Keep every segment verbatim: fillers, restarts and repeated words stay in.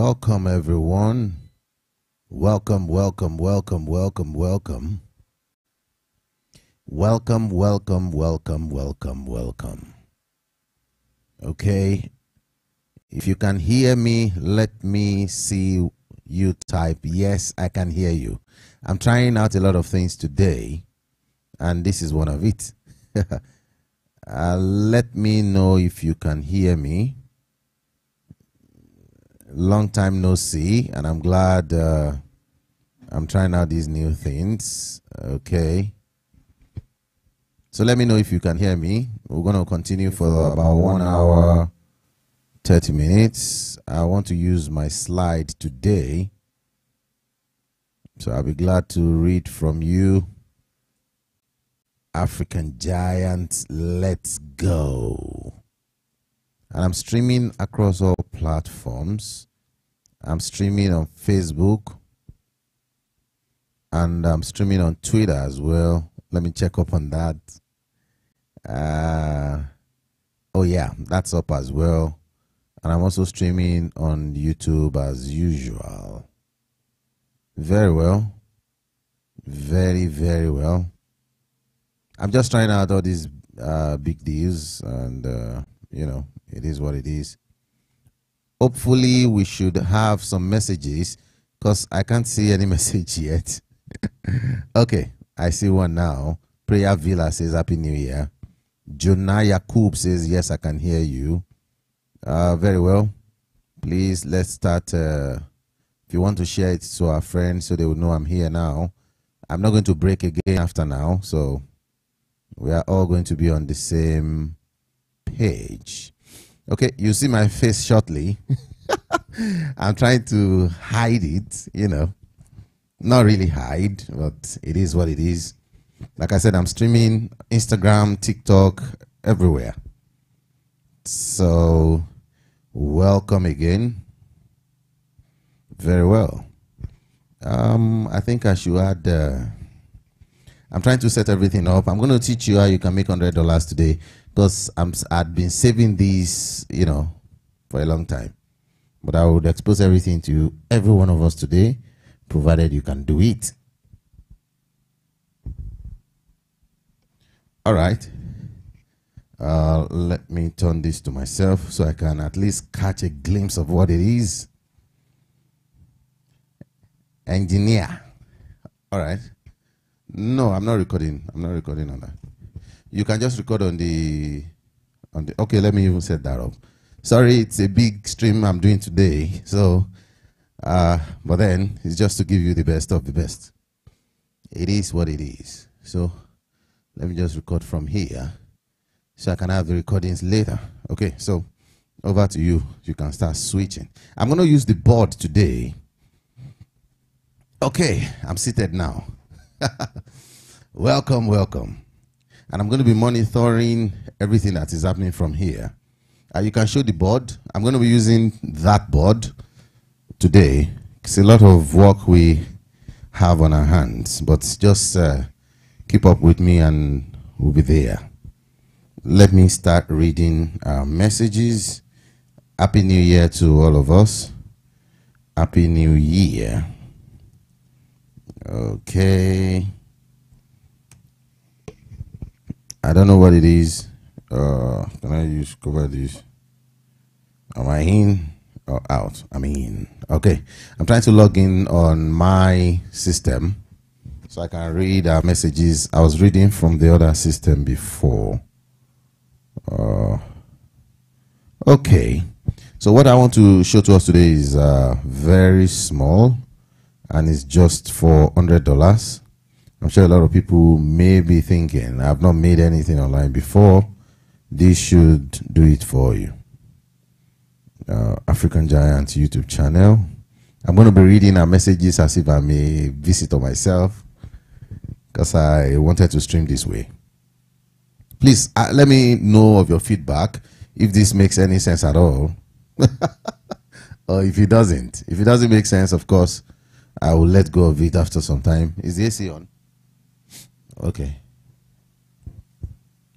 Welcome, everyone. Welcome, welcome, welcome, welcome, welcome. Welcome, welcome, welcome, welcome, welcome. Okay. If you can hear me, let me see you type. Yes, I can hear you. I'm trying out a lot of things today, and this is one of it. uh, let me know if you can hear me. Long time no see, and I'm glad uh, I'm trying out these new things. Okay. So let me know if you can hear me. We're going to continue for about one hour, thirty minutes. I want to use my slide today, so I'll be glad to read from you. African Giant, let's go. And I'm streaming across all platforms. I'm streaming on Facebook, and I'm streaming on Twitter as well. Let me check up on that. Uh, oh yeah, that's up as well. And I'm also streaming on YouTube as usual. Very well. Very, very well. I'm just trying out all these uh, big deals, and uh, you know, it is what it is. Hopefully we should have some messages, because I can't see any message yet. Okay, I see one now. Prayer Villa says Happy New Year. Jonah Yakub says yes, I can hear you. Uh, very well. Please, let's start. Uh, if you want to share it to our friends so they will know I'm here now. I'm not going to break again after now, so we are all going to be on the same page. Okay, you see my face shortly. I'm trying to hide it, you know. Not really hide, but it is what it is. Like I said, I'm streaming Instagram, TikTok, everywhere. So, welcome again. Very well. Um, I think I should add... Uh, I'm trying to set everything up. I'm going to teach you how you can make one hundred dollars today, because I'm, I've been saving these, you know, for a long time. But I would expose everything to every one of us today, provided you can do it. All right. Uh, let me turn this to myself so I can at least catch a glimpse of what it is. Engineer. All right. No, I'm not recording. I'm not recording on that. You can just record on the, on the. Okay, let me even set that up. Sorry, it's a big stream I'm doing today. So, uh, but then it's just to give you the best of the best. It is what it is. So, let me just record from here, so I can have the recordings later. Okay, so over to you. You can start switching. I'm gonna use the board today. Okay, I'm seated now. Welcome, welcome. And I'm going to be monitoring everything that is happening from here. Uh, you can show the board. I'm going to be using that board today. It's a lot of work we have on our hands, but just uh, keep up with me and we'll be there. Let me start reading our messages. Happy New Year to all of us. Happy New Year. Okay, I don't know what it is. Uh, can I use cover this? Am I in or out? I'm in. Okay, I'm trying to log in on my system so I can read our messages. I was reading from the other system before. Uh, okay, so what I want to show to us today is uh, very small, and it's just for one hundred dollars. I'm sure a lot of people may be thinking, I've not made anything online before. This should do it for you. Uh, African Giant YouTube channel. I'm going to be reading our messages as if I'm a visitor myself, because I wanted to stream this way. Please, uh, let me know of your feedback, if this makes any sense at all. Or if it doesn't. If it doesn't make sense, of course, I will let go of it after some time. Is the A C on? Okay.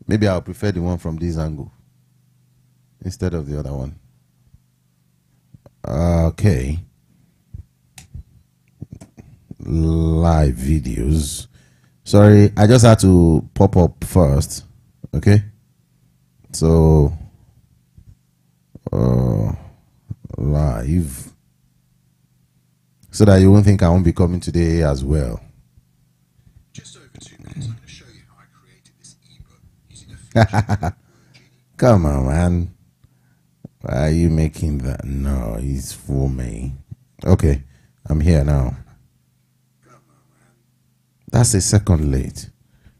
Maybe I'll prefer the one from this angle instead of the other one. Okay. Live videos. Sorry, I just had to pop up first. Okay. So, uh, live. So that you won't think I won't be coming today as well. Just over two minutes, I'm going to show you how I created this ebook using a Come on, man. Why are you making that noise for me? Okay, I'm here now. Come on, man. That's a second late.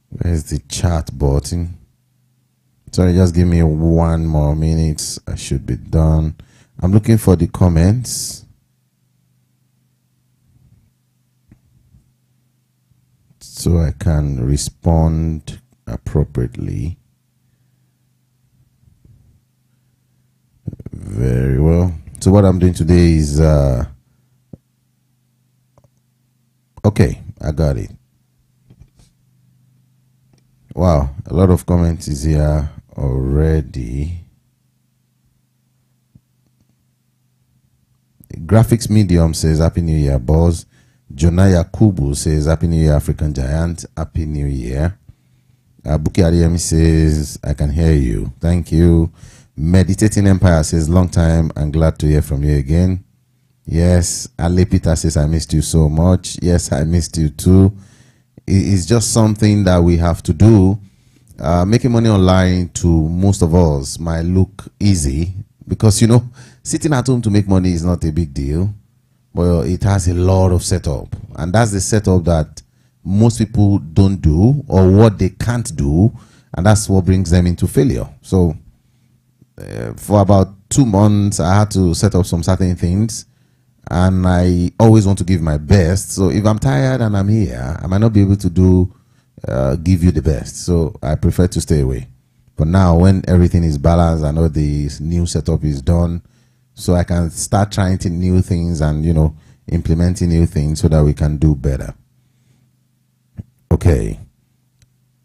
Where's the chat button? Sorry, just give me one more minute. I should be done. I'm looking for the comments. So I can respond appropriately. Very well. So what I'm doing today is uh okay, I got it. Wow, a lot of comments is here already. Graphics Medium says Happy New Year, boss. Jonah Yakubu says, Happy New Year, African Giant. Happy New Year. Abuki Ariemi says, I can hear you. Thank you. Meditating Empire says, long time and glad to hear from you again. Yes. Ale Peter says, I missed you so much. Yes, I missed you too. It's just something that we have to do. Uh, making money online to most of us might look easy because, you know, sitting at home to make money is not a big deal. Well, it has a lot of setup, and that's the setup that most people don't do or what they can't do, and that's what brings them into failure. So uh, for about two months, I had to set up some certain things, and I always want to give my best. So if I'm tired and I'm here, I might not be able to do uh, give you the best. So I prefer to stay away. But now when everything is balanced and all the new setup is done, so I can start trying to new things and, you know, implementing new things so that we can do better. Okay.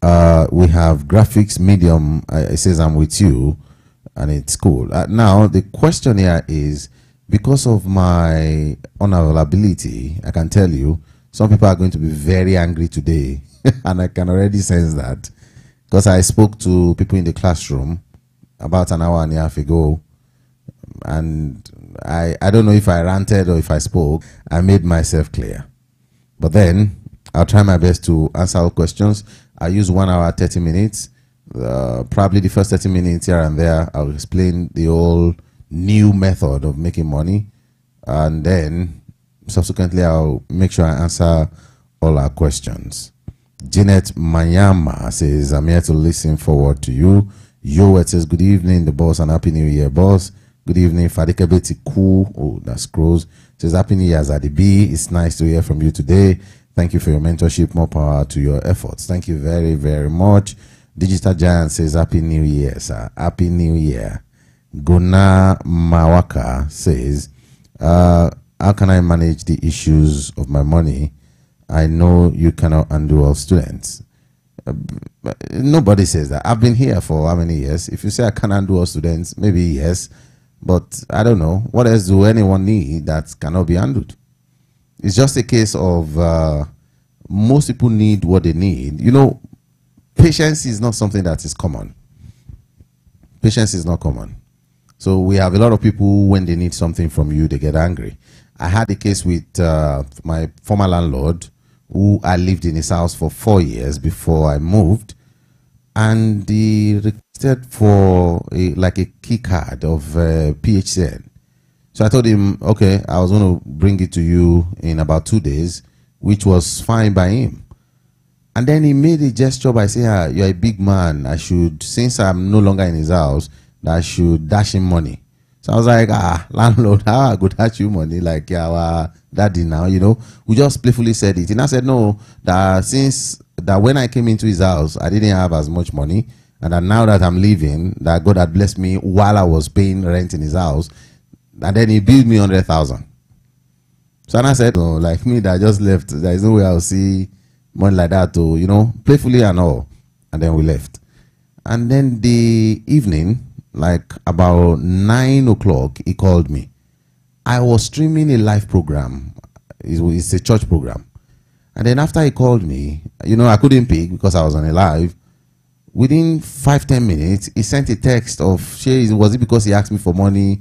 Uh, we have Graphics Medium. Uh, it says I'm with you, and it's cool. Uh, now, the question here is, because of my unavailability, I can tell you, some people are going to be very angry today, and I can already sense that. Because I spoke to people in the classroom about an hour and a half ago, and I, I don't know if I ranted or if I spoke. I made myself clear. But then I'll try my best to answer all questions. I use one hour, thirty minutes. Uh, probably the first thirty minutes here and there, I'll explain the whole new method of making money. And then subsequently, I'll make sure I answer all our questions. Jeanette Mayama says, I'm here to listen forward to you. Yo, it says, good evening, the boss, and happy new year, boss. Good evening, Fadika Beti Ku. Oh, that scrolls. Says, Happy New Year, Zadibi. It's nice to hear from you today. Thank you for your mentorship. More power to your efforts. Thank you very, very much. Digital Giant says, Happy New Year, sir. Happy New Year. Gona Mawaka says, uh, How can I manage the issues of my money? I know you cannot undo all students. Uh, nobody says that. I've been here for how many years? If you say I can undo all students, maybe yes. But I don't know. What else do anyone need that cannot be handled? It's just a case of uh, most people need what they need. You know, patience is not something that is common. Patience is not common. So we have a lot of people, when they need something from you, they get angry. I had a case with uh, my former landlord, who I lived in his house for four years before I moved. And he requested for a, like a key card of uh, P H C N. So I told him, okay, I was going to bring it to you in about two days, which was fine by him. And then he made a gesture by saying, ah, you're a big man. I should, since I'm no longer in his house, that I should dash him money. So I was like, ah, landlord, how I could dash you money? Like, yeah, well, daddy now, you know. We just playfully said it. And I said, no, that since... that when I came into his house, I didn't have as much money, and that now that I'm leaving, that God had blessed me while I was paying rent in his house, and then he billed me one hundred thousand. So and I said, oh, like me that I just left, there is no way I'll see money like that, to, you know, playfully and all. And then we left. And then the evening, like about nine o'clock, he called me. I was streaming a live program. It's a church program. And then after he called me, you know, I couldn't pick because I was on a live. Within five, ten minutes, he sent a text of, was it because he asked me for money?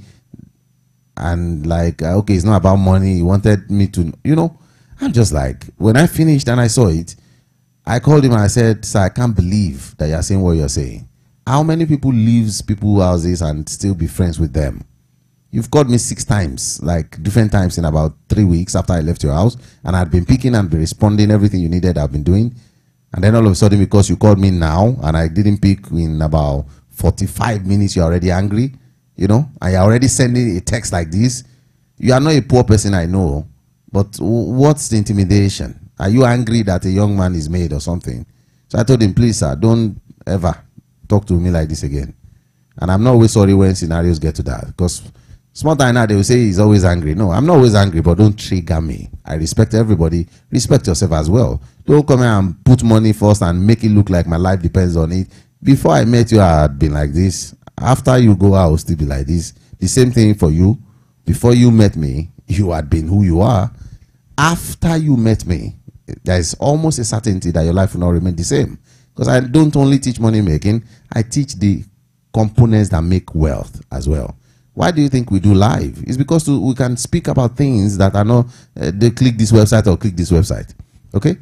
And like, okay, it's not about money. He wanted me to, you know. I'm just like, when I finished and I saw it, I called him and I said, sir, I can't believe that you're saying what you're saying. How many people leaves people's houses and still be friends with them? You've called me six times, like different times in about three weeks after I left your house, and I'd been picking and been responding, everything you needed I've been doing. And then all of a sudden, because you called me now and I didn't pick in about forty-five minutes, you're already angry, you know, and you're already sending a text like this. You are not a poor person, I know, but what's the intimidation? Are you angry that a young man is made or something? So I told him, please, sir, don't ever talk to me like this again. And I'm not always sorry when scenarios get to that, because small time now they will say he's always angry. No, I'm not always angry, but don't trigger me. I respect everybody. Respect yourself as well. Don't come here and put money first and make it look like my life depends on it. Before I met you, I had been like this. After you go, I will still be like this. The same thing for you. Before you met me, you had been who you are. After you met me, there is almost a certainty that your life will not remain the same. Because I don't only teach money making, I teach the components that make wealth as well. Why do you think we do live? It's because we can speak about things that are not, uh, they click this website or click this website. Okay?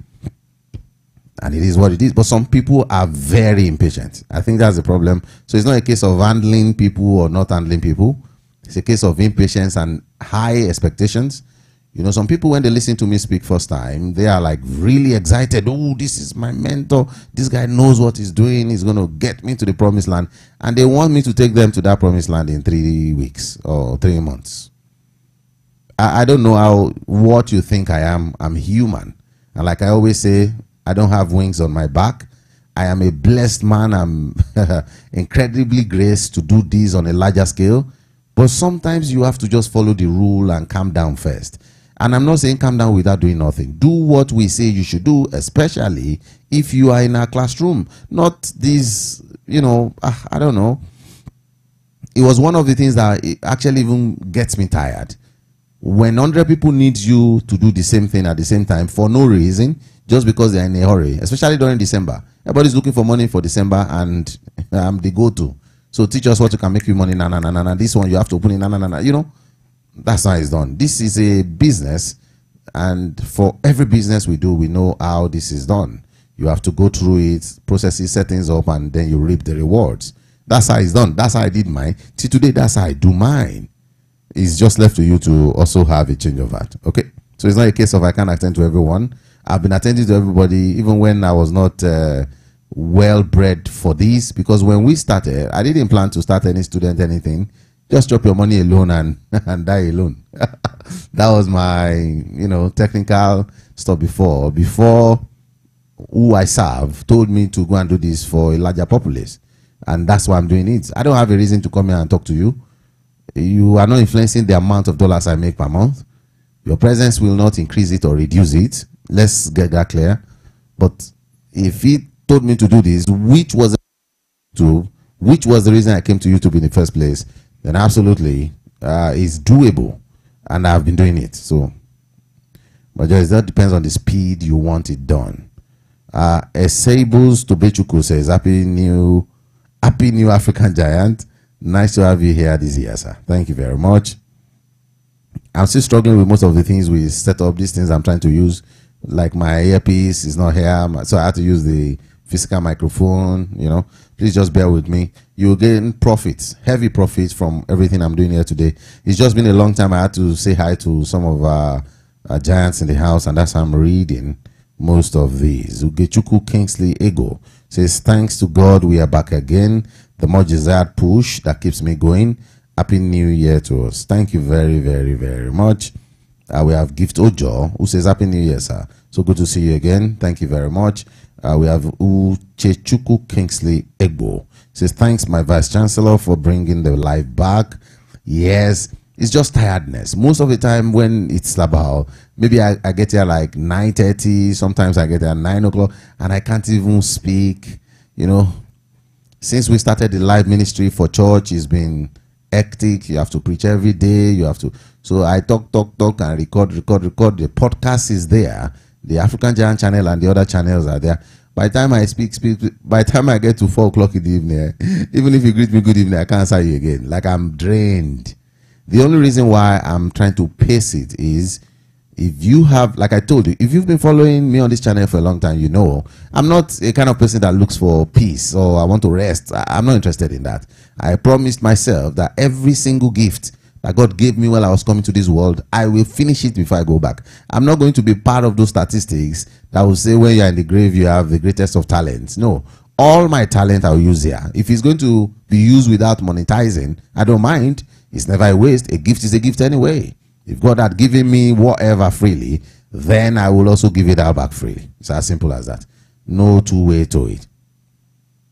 And it is what it is. But some people are very impatient. I think that's the problem. So it's not a case of handling people or not handling people. It's a case of impatience and high expectations. You know, some people, when they listen to me speak first time, they are like really excited. Oh, this is my mentor. This guy knows what he's doing. He's going to get me to the promised land. And they want me to take them to that promised land in three weeks or three months. I, I don't know how what you think I am. I'm human. And like I always say, I don't have wings on my back. I am a blessed man. I'm incredibly graced to do this on a larger scale. But sometimes you have to just follow the rule and calm down first. And I'm not saying calm down without doing nothing. Do what we say you should do, especially if you are in our classroom. Not these, you know, I don't know. It was one of the things that actually even gets me tired. When one hundred people need you to do the same thing at the same time for no reason, just because they're in a hurry, especially during December. Everybody's looking for money for December and um, they go to. So teach us what you can make you money, na na na na na. This one you have to open it, na na na na. You know, that's how it's done. This is a business, and for every business we do, we know how this is done. You have to go through it, process it, set things up, and then you reap the rewards. That's how it's done. That's how I did mine. Till today, that's how I do mine. It's just left to you to also have a change of heart. Okay, so it's not a case of I can't attend to everyone. I've been attending to everybody, even when I was not uh, well bred for this, because when we started, I didn't plan to start any student anything. Just drop your money alone and, and die alone. That was my, you know, technical stuff before. Before who I serve told me to go and do this for a larger populace. And that's why I'm doing it. I don't have a reason to come here and talk to you. You are not influencing the amount of dollars I make per month. Your presence will not increase it or reduce it. Let's get that clear. But if it told me to do this, which was to, which was the reason I came to YouTube in the first place, then absolutely uh, it's doable, and I've been doing it. So, but just that depends on the speed you want it done. Uh, Esables Tobechuku says, "Happy new, happy new African Giant. Nice to have you here this year, sir. Thank you very much. I'm still struggling with most of the things we set up. These things I'm trying to use, like my earpiece is not here, so I had to use the physical microphone. You know, please just bear with me. You will gain profits, heavy profits from everything I'm doing here today. It's just been a long time. I had to say hi to some of our, our giants in the house, and that's how I'm reading most of these. Ugechuku Kingsley Ego says, thanks to God we are back again. The more desired push that keeps me going. Happy New Year to us. Thank you very, very, very much. Uh, we have Gift Ojo, who says, Happy New Year, sir. So good to see you again. Thank you very much. Uh, we have Uchechuku Kingsley Egbo. Says, thanks, my Vice Chancellor, for bringing the life back. Yes, it's just tiredness. Most of the time when it's about, maybe I, I get here like nine thirty. Sometimes I get there at nine o'clock, and I can't even speak. You know, since we started the live ministry for church, it's been hectic. You have to preach every day. You have to. So I talk, talk, talk, and record, record, record. The podcast is there. The African Giant channel and the other channels are there. By the time I speak, speak, by the time I get to four o'clock in the evening, even if you greet me good evening, I can't answer you again. Like, I'm drained. The only reason why I'm trying to pace it is, if you have, like I told you, if you've been following me on this channel for a long time, you know, I'm not a kind of person that looks for peace or I want to rest. I'm not interested in that. I promised myself that every single gift that God gave me while I was coming to this world, I will finish it before I go back. I'm not going to be part of those statistics that will say when you're in the grave, you have the greatest of talents. No, all my talent I'll use here. If it's going to be used without monetizing, I don't mind. It's never a waste. A gift is a gift anyway. If God had given me whatever freely, then I will also give it out back freely. It's as simple as that. No two way to it.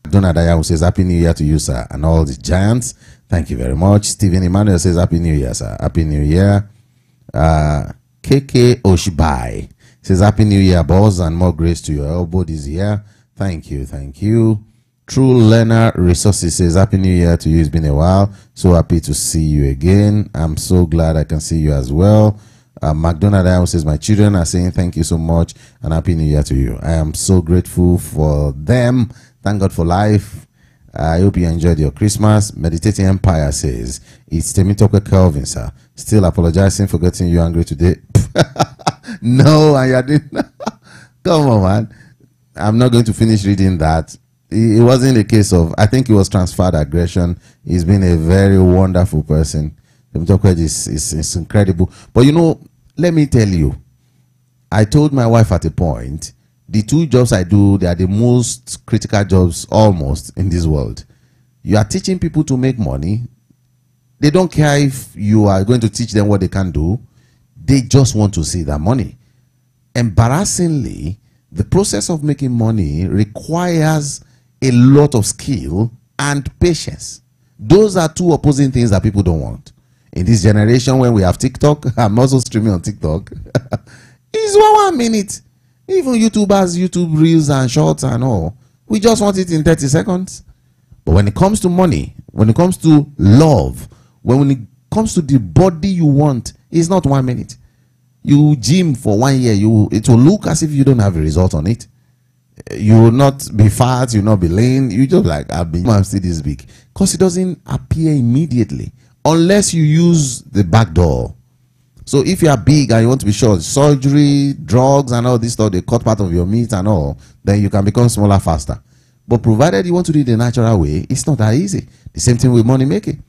Donald Ayahu says, Happy New Year to you, sir, and all the giants. Thank you very much. Stephen Emmanuel says, Happy New Year, sir. Happy New Year. Uh, K K Oshibai says, Happy New Year, boss, and more grace to your elbow this year. Thank you, thank you. True Learner Resources says, Happy New Year to you. It's been a while. So happy to see you again. I'm so glad I can see you as well. Uh, McDonald says, my children are saying thank you so much and Happy New Year to you. I am so grateful for them. Thank God for life. I hope you enjoyed your Christmas. Meditating Empire says, it's Temitoka Kelvin, sir. Still apologizing for getting you angry today. No, I didn't. Come on, man. I'm not going to finish reading that. It wasn't a case of, I think it was transferred aggression. He's been a very wonderful person. It's, it's, it's incredible. But you know, let me tell you, I told my wife at a point, the two jobs I do, they are the most critical jobs almost in this world. You are teaching people to make money. They don't care if you are going to teach them what they can do. They just want to see that money. Embarrassingly, the process of making money requires a lot of skill and patience. Those are two opposing things that people don't want. In this generation, when we have TikTok, I'm also streaming on TikTok. It's one, one minute. Even YouTubers, YouTube reels and shorts and all, we just want it in thirty seconds. But when it comes to money, when it comes to love, when it comes to the body you want, it's not one minute. You gym for one year, you it will look as if you don't have a result on it. You will not be fat, you will not be lean. You just like, I've been, I'm still this big. Because it doesn't appear immediately unless you use the back door. So if you are big and you want to be short, surgery, drugs, and all this stuff, they cut part of your meat and all, then you can become smaller faster. But provided you want to do it the natural way, it's not that easy. The same thing with money making.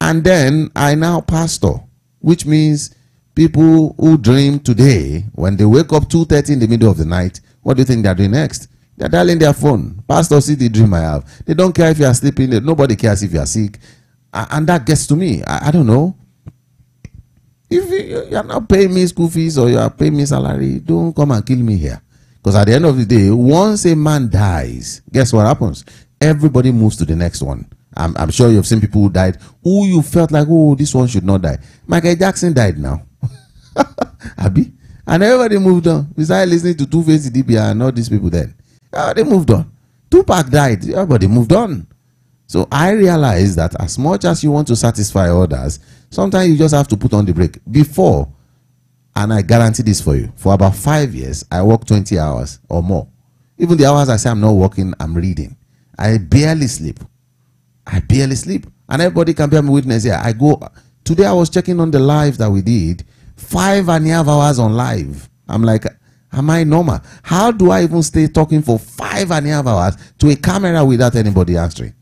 And then I now pastor, which means people who dream today, when they wake up two thirty in the middle of the night, what do you think they're doing next? They're dialing their phone. Pastor, see the dream I have. They don't care if you are sleeping. Nobody cares if you are sick. And that gets to me. I, I don't know. If you are not paying me school fees or you are paying me salary, don't come and kill me here. Because at the end of the day, once a man dies, guess what happens? Everybody moves to the next one. I'm, I'm sure you've seen people who died who you felt like, oh, this one should not die. Michael Jackson died now. Abi. And everybody moved on. Besides listening to Two Face, D B R, and all these people then. Uh, they moved on. Tupac died. Everybody moved on. So I realized that as much as you want to satisfy others, sometimes you just have to put on the brake. Before, and I guarantee this for you, for about five years, I worked twenty hours or more. Even the hours I say I'm not working, I'm reading. I barely sleep. I barely sleep. And everybody can bear me witness here. I go, today I was checking on the live that we did, Five and a half hours on live. I'm like, am I normal? How do I even stay talking for five and a half hours to a camera without anybody answering?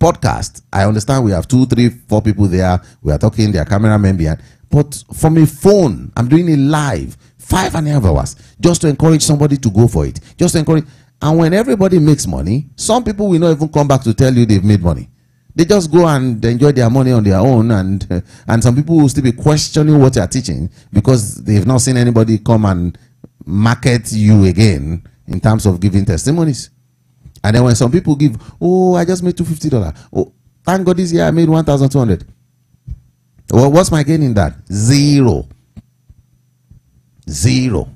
Podcast, I understand we have two, three, four people there. We are talking, their cameramen behind. But from a phone, I'm doing it live. Five and a half hours. Just to encourage somebody to go for it. Just to encourage. And when everybody makes money, some people will not even come back to tell you they've made money. They just go and enjoy their money on their own, and and some people will still be questioning what you are teaching because they've not seen anybody come and market you again in terms of giving testimonies. And then when some people give, oh, I just made two hundred fifty dollars. Oh, thank God this year I made one thousand two hundred dollars. Well, what's my gain in that? Zero. Zero.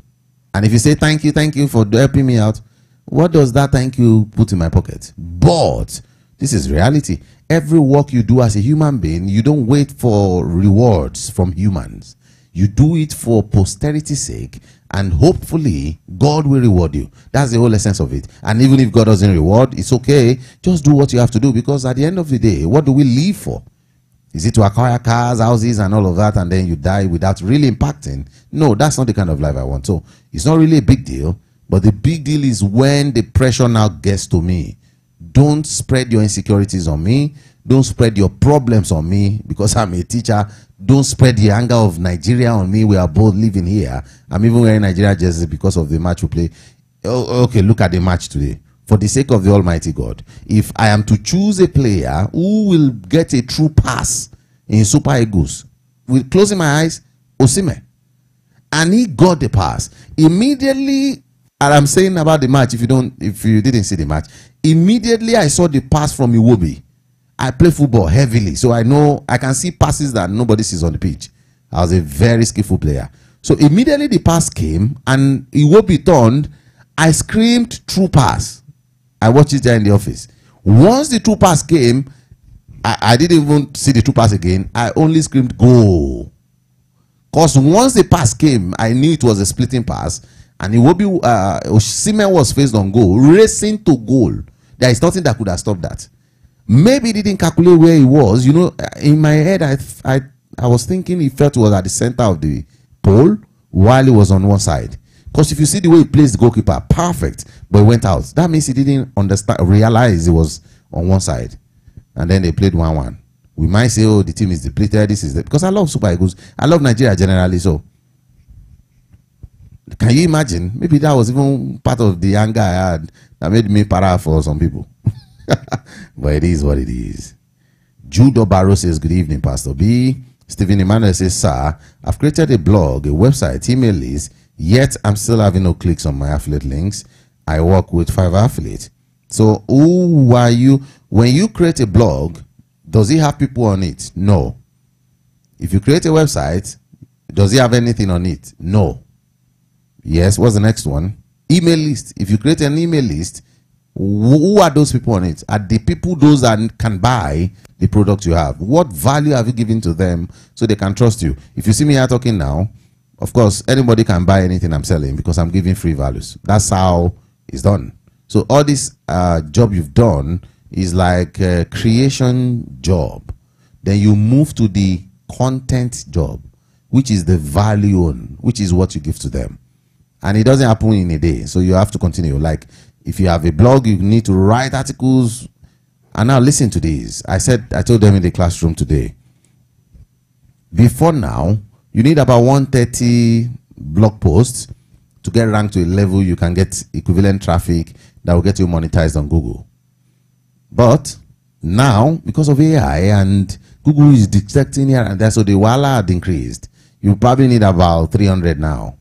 And if you say thank you, thank you for helping me out, what does that thank you put in my pocket? But This is reality. Every work you do as a human being, you don't wait for rewards from humans. You do it for posterity's sake, and hopefully God will reward you. That's the whole essence of it. And even if God doesn't reward, it's okay. Just do what you have to do, because at the end of the day, what do we live for? Is it to acquire cars, houses, and all of that, and then you die without really impacting? No, that's not the kind of life I want. So it's not really a big deal, but the big deal is when the pressure now gets to me. Don't spread your insecurities on me. Don't spread your problems on me, because I'm a teacher. Don't spread the anger of Nigeria on me. We are both living here. I'm even wearing Nigeria jersey because of the match we play. Oh, okay, look at the match today. For the sake of the Almighty God, if I am to choose a player who will get a true pass in Super Eagles, with closing my eyes, Osimhen. And he got the pass. Immediately, and I'm saying about the match, if you don't, if you didn't see the match, immediately I saw the pass from Iwobi. I play football heavily, so I know I can see passes that nobody sees on the pitch. I was a very skillful player. So immediately the pass came, and Iwobi turned. I screamed, true pass. I watched it there in the office. Once the true pass came, I, I didn't even see the true pass again. I only screamed, goal. Because once the pass came, I knew it was a splitting pass. And Iwobi, uh, Osimhen was faced on goal, racing to goal. There is nothing that could have stopped that. Maybe he didn't calculate where he was. You know, in my head, I, I, I was thinking he felt he was at the center of the pole while he was on one side. Because if you see the way he plays the goalkeeper, perfect, but he went out. That means he didn't understand, realize he was on one side. And then they played one one. We might say, oh, the team is depleted. This is the, because I love Super Eagles. I love Nigeria generally, so. Can you imagine? Maybe that was even part of the anger I had that made me para for some people. But it is what it is. Judo Barrow says, good evening, Pastor B. Stephen Emmanuel says, sir, I've created a blog, a website, email list, yet I'm still having no clicks on my affiliate links. I work with Fiverr Affiliate. So who are you? When you create a blog, does it have people on it? No. If you create a website, does it have anything on it? No. Yes, what's the next one? Email list. If you create an email list, who are those people on it? Are the people those that can buy the product you have? What value have you given to them so they can trust you? If you see me here talking now, of course, anybody can buy anything I'm selling because I'm giving free values. That's how it's done. So all this uh, job you've done is like a creation job. Then you move to the content job, which is the value on, which is what you give to them. And it doesn't happen in a day, so you have to continue. Like, if you have a blog, you need to write articles. And now listen to this. I said, I told them in the classroom today. Before now, you need about one hundred thirty blog posts to get ranked to a level you can get equivalent traffic that will get you monetized on Google. But now, because of A I and Google is detecting here and there, so the wala had increased. You probably need about three hundred now.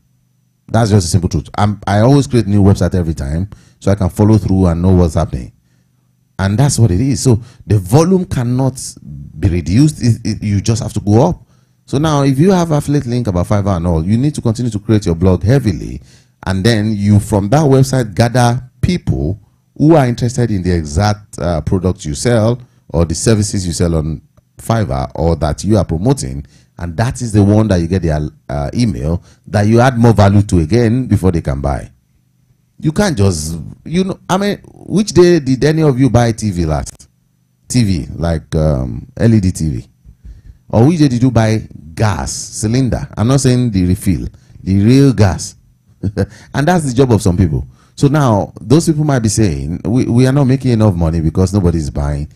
That's just the simple truth. I'm, I always create new website every time so I can follow through and know what's happening. And that's what it is. So the volume cannot be reduced. It, it, you just have to go up. So now if you have affiliate link about Fiverr and all, you need to continue to create your blog heavily. And then you, from that website, gather people who are interested in the exact uh, products you sell or the services you sell on Fiverr or that you are promoting. And that is the one that you get their uh, email that you add more value to again before they can buy. You can't just, you know, I mean, which day did any of you buy T V last? T V, like um, L E D T V. Or which day did you buy gas, cylinder? I'm not saying the refill, the real gas. And that's the job of some people. So now, those people might be saying, we, we are not making enough money because nobody's buying.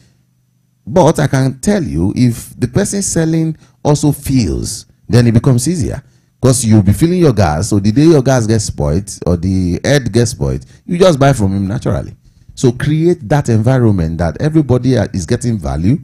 But I can tell you, if the person selling also feels, then it becomes easier. Because you'll be filling your gas, so the day your gas gets spoiled, or the head gets spoiled, you just buy from him naturally. So create that environment that everybody is getting value,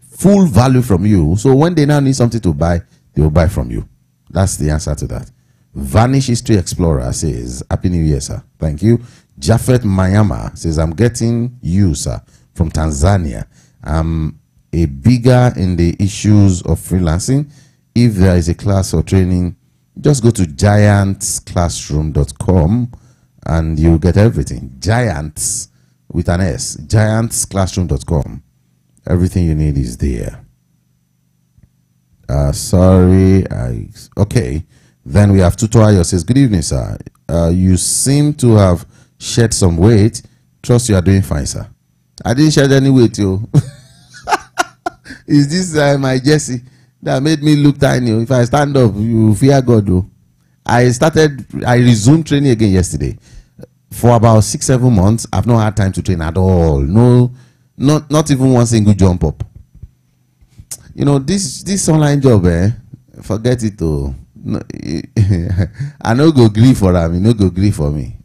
full value from you. So when they now need something to buy, they will buy from you. That's the answer to that. Vanish History Explorer says, Happy New Year, sir. Thank you. Jafet Mayama says, I'm getting you, sir, from Tanzania. I'm a bigger in the issues of freelancing. If there is a class or training, just go to giants classroom dot com and you'll get everything. Giants with an S, giants classroom dot com. Everything you need is there. Uh, sorry. I, okay. Then we have Tutoayo says, good evening, sir. Uh, you seem to have shed some weight. Trust you are doing fine, sir. I didn't shed any weight, yo. Is this uh, my Jesse that made me look tiny? If I stand up, you fear God, though. I started, I resumed training again yesterday. For about six, seven months, I've not had time to train at all. No, not not even one single jump up. You know, this this online job, eh? Forget it, though. No, I no go gree for them. You no go gree for me.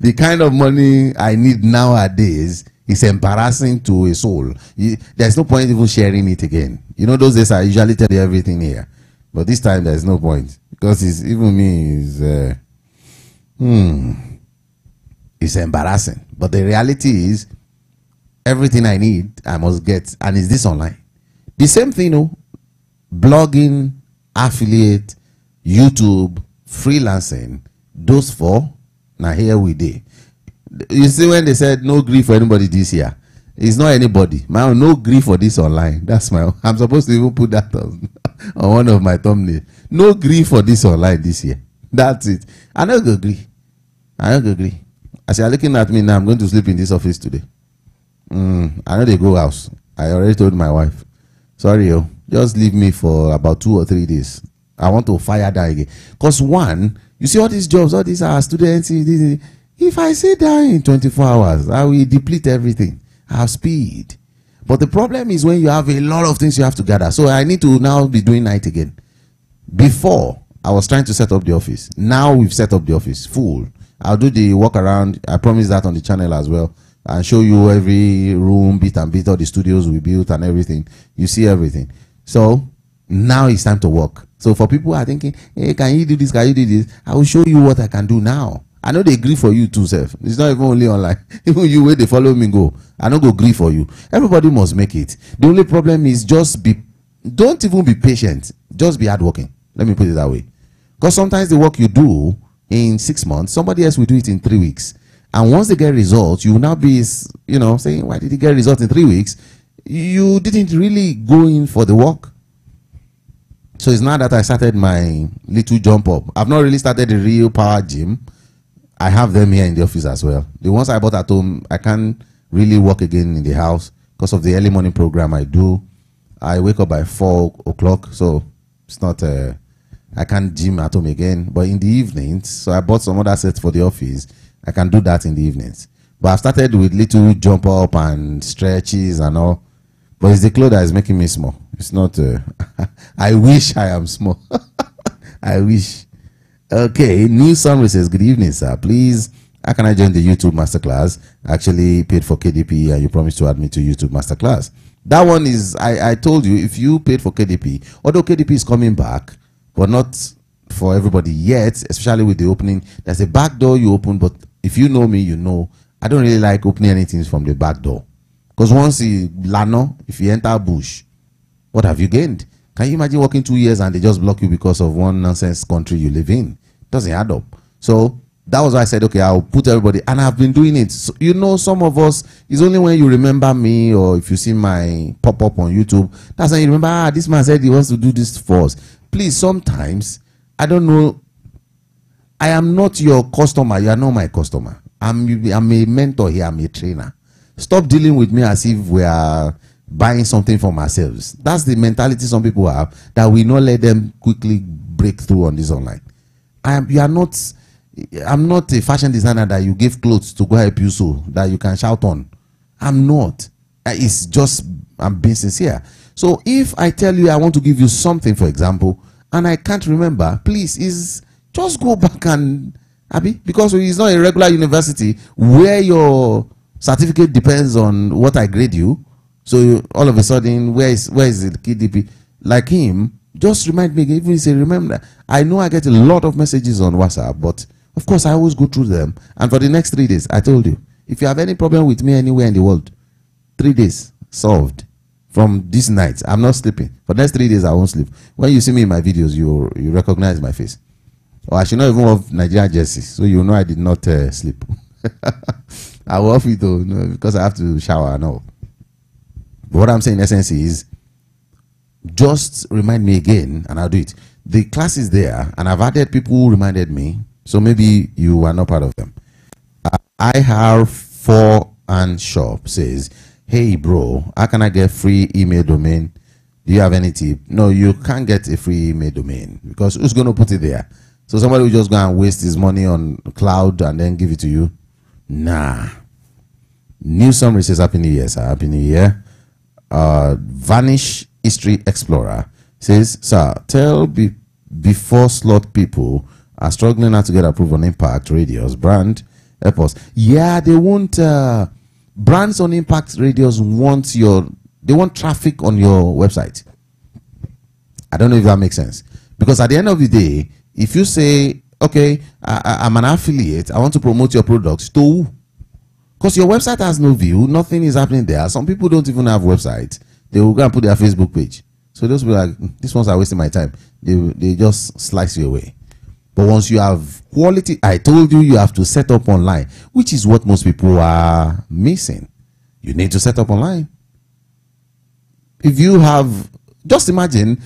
The kind of money I need nowadays is embarrassing to a soul. You, there's no point even sharing it again. You know, those days I usually tell you everything here, but this time there's no point because it's even me is uh, hmm, it's embarrassing. But the reality is, everything I need I must get, and is this online? The same thing, you know, blogging, affiliate, YouTube, freelancing, those four. Now here we did. You see, when they said no grief for anybody this year, it's not anybody. My own, no grief for this online. That's my own. I'm supposed to even put that on, on one of my thumbnails. No grief for this online this year. That's it. I don't agree. I don't agree. As you're looking at me now, I'm going to sleep in this office today. Mm, I know they go house. I already told my wife. Sorry, yo. Just leave me for about two or three days. I want to fire that again. Because one, you see all these jobs, all these are students. If I sit down in twenty-four hours, I will deplete everything. I have speed. But the problem is when you have a lot of things you have to gather. So I need to now be doing night again. Before, I was trying to set up the office. Now we've set up the office full. I'll do the walk around. I promise that on the channel as well. And show you every room, bit and bit, all the studios we built and everything. You see everything. So now it's time to work. So for people who are thinking, hey, can you do this? Can you do this? I will show you what I can do now. I know they agree for you too, self. It's not even only online. Even you wait, they follow me go. I don't go agree for you. Everybody must make it. The only problem is just be, don't even be patient. Just be hardworking. Let me put it that way. Because sometimes the work you do in six months, somebody else will do it in three weeks. And once they get results, you will now be, you know, saying, why did he get results in three weeks? You didn't really go in for the work. So it's now that I started my little jump up. I've not really started the real power gym. I have them here in the office as well. The ones I bought at home, I can't really work again in the house because of the early morning program I do. I wake up by four o'clock, so it's not, uh, I can't gym at home again. But in the evenings, so I bought some other sets for the office. I can do that in the evenings. But I've started with little jump up and stretches and all. But it's the clothes that is making me small. It's not, uh, I wish I am small. I wish. Okay, New Sunray says, good evening, sir. Please, how can I join the YouTube masterclass? I actually paid for K D P and you promised to add me to YouTube masterclass. That one is, I, I told you, if you paid for K D P, although K D P is coming back, but not for everybody yet, especially with the opening. There's a back door you open, but if you know me, you know, I don't really like opening anything from the back door. Because once you lano, if you enter bush, what have you gained? Can you imagine working two years and they just block you because of one nonsense country you live in? Doesn't add up. So that was why I said, okay, I'll put everybody, and I've been doing it. So, you know, some of us, it's only when you remember me or if you see my pop-up on YouTube, that's when you remember, ah, this man said he wants to do this for us. Please, sometimes, I don't know, I am not your customer. You are not my customer. I'm, I'm a mentor here. I'm a trainer. Stop dealing with me as if we are buying something from ourselves. That's the mentality some people have, that we not let them quickly break through on this online. I am, you are not, I'm not a fashion designer that you give clothes to go help you so that you can shout on. I'm not. It's just, I'm being sincere. So if I tell you I want to give you something, for example, and I can't remember, please, is just go back and, Abi, because it's not a regular university where your certificate depends on what I grade you. So you, all of a sudden, where is where is the K D P? Like him, just remind me, even say, remember, I know I get a lot of messages on WhatsApp, but of course I always go through them. And for the next three days, I told you, if you have any problem with me anywhere in the world, three days solved. From this night, I'm not sleeping. For the next three days, I won't sleep. When you see me in my videos, you you recognize my face. Or I should not even have Nigerian jerseys, so you know I did not uh, sleep. I will off it though, no, because I have to shower and all. But what I'm saying in essence is, just remind me again and I'll do it. The class is there and I've added people who reminded me, so maybe you are not part of them. I have four and shop says, hey bro, how can I get free email domain? Do you have any tip? No, you can't get a free email domain because who's going to put it there? So somebody will just go and waste his money on cloud and then give it to you? Nah. New summary says, happy new year, sir. Happy new year. Uh, Vanish History Explorer says, sir, tell be before slot people are struggling now to get approved on Impact Radius. Brand, help us. Yeah, they want, uh, brands on Impact Radius want your, they want traffic on your website. I don't know if that makes sense. Because at the end of the day, if you say, okay, I, I, I'm an affiliate, I want to promote your products too, because your website has no view, nothing is happening there. Some people don't even have websites. They will go and put their Facebook page. So those will be like, these ones are wasting my time. They, they just slice you away. But once you have quality, I told you, you have to set up online, which is what most people are missing. You need to set up online. If you have, just imagine,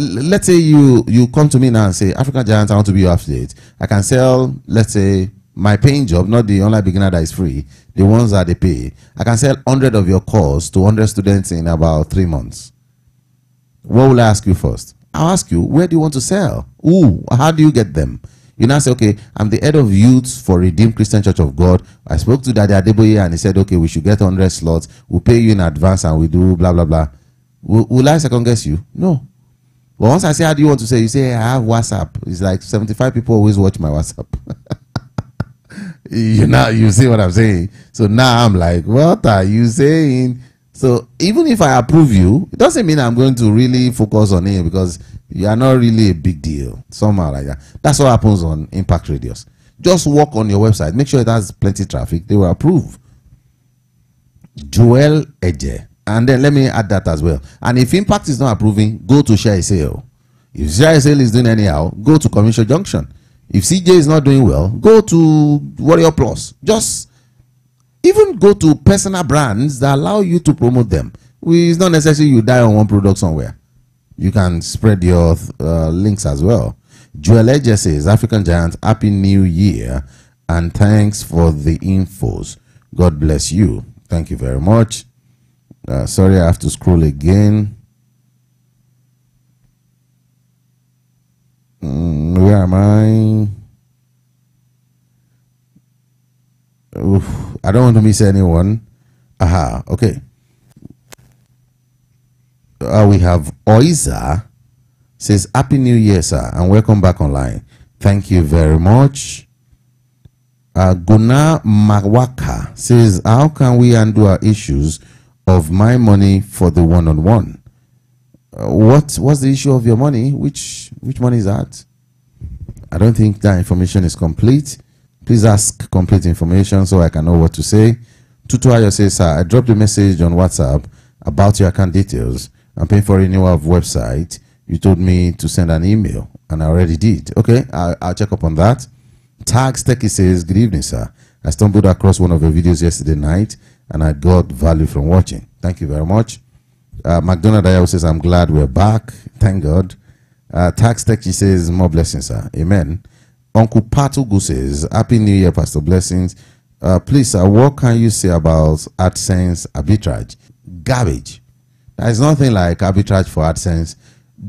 let's say you you come to me now and say, African Giant, I want to be your affiliate. I can sell, let's say, my paying job, not the online beginner that is free, the ones that they pay. I can sell one hundred of your course to one hundred students in about three months. What will I ask you first? I'll ask you, where do you want to sell? Ooh, how do you get them? You now say, okay, I'm the head of youth for Redeemed Christian Church of God. I spoke to Daddy Adeboye and he said, okay, we should get one hundred slots. We'll pay you in advance and we do blah, blah, blah. Will, will I second guess you? No. But once I say, how do you want to say? You say, I have WhatsApp. It's like seventy-five people always watch my WhatsApp. you know, you see what I'm saying? So now I'm like, what are you saying? So even if I approve you, it doesn't mean I'm going to really focus on it because you are not really a big deal. Somehow like that. That's what happens on Impact Radius. Just work on your website. Make sure it has plenty of traffic. They will approve. Joel Eje. And then let me add that as well. And if Impact is not approving, go to Share Sale. If Share Sale is doing anyhow, go to Commercial Junction. If C J is not doing well, go to Warrior Plus. Just even go to personal brands that allow you to promote them. It's not necessary you die on one product somewhere. You can spread your uh, links as well. Joel Edger says, African Giant, Happy New Year and thanks for the infos. God bless you. Thank you very much. Uh, sorry, I have to scroll again. Mm, where am I? Oof, I don't want to miss anyone. Aha, okay. Uh, we have Oiza says, Happy New Year, sir, and welcome back online. Thank you very much. Uh, Guna Mawaka says, how can we undo our issues of my money for the one-on-one? Uh, what what's the issue of your money? Which which money is that? I don't think that information is complete. Please ask complete information so I can know what to say. Tutuayo says, sir, I dropped a message on WhatsApp about your account details. I'm paying for renewal of website. You told me to send an email, and I already did. Okay, I'll, I'll check up on that. Tags Techie says, good evening, sir. I stumbled across one of your videos yesterday night, and I got value from watching. Thank you very much. Uh, McDonald Ayahu says, I'm glad we're back. Thank God. Uh, Tax Techie says, more blessings, sir. Amen. Uncle Patugu says, Happy New Year, Pastor Blessings. Uh, please, sir, what can you say about AdSense arbitrage? Garbage. There's nothing like arbitrage for AdSense.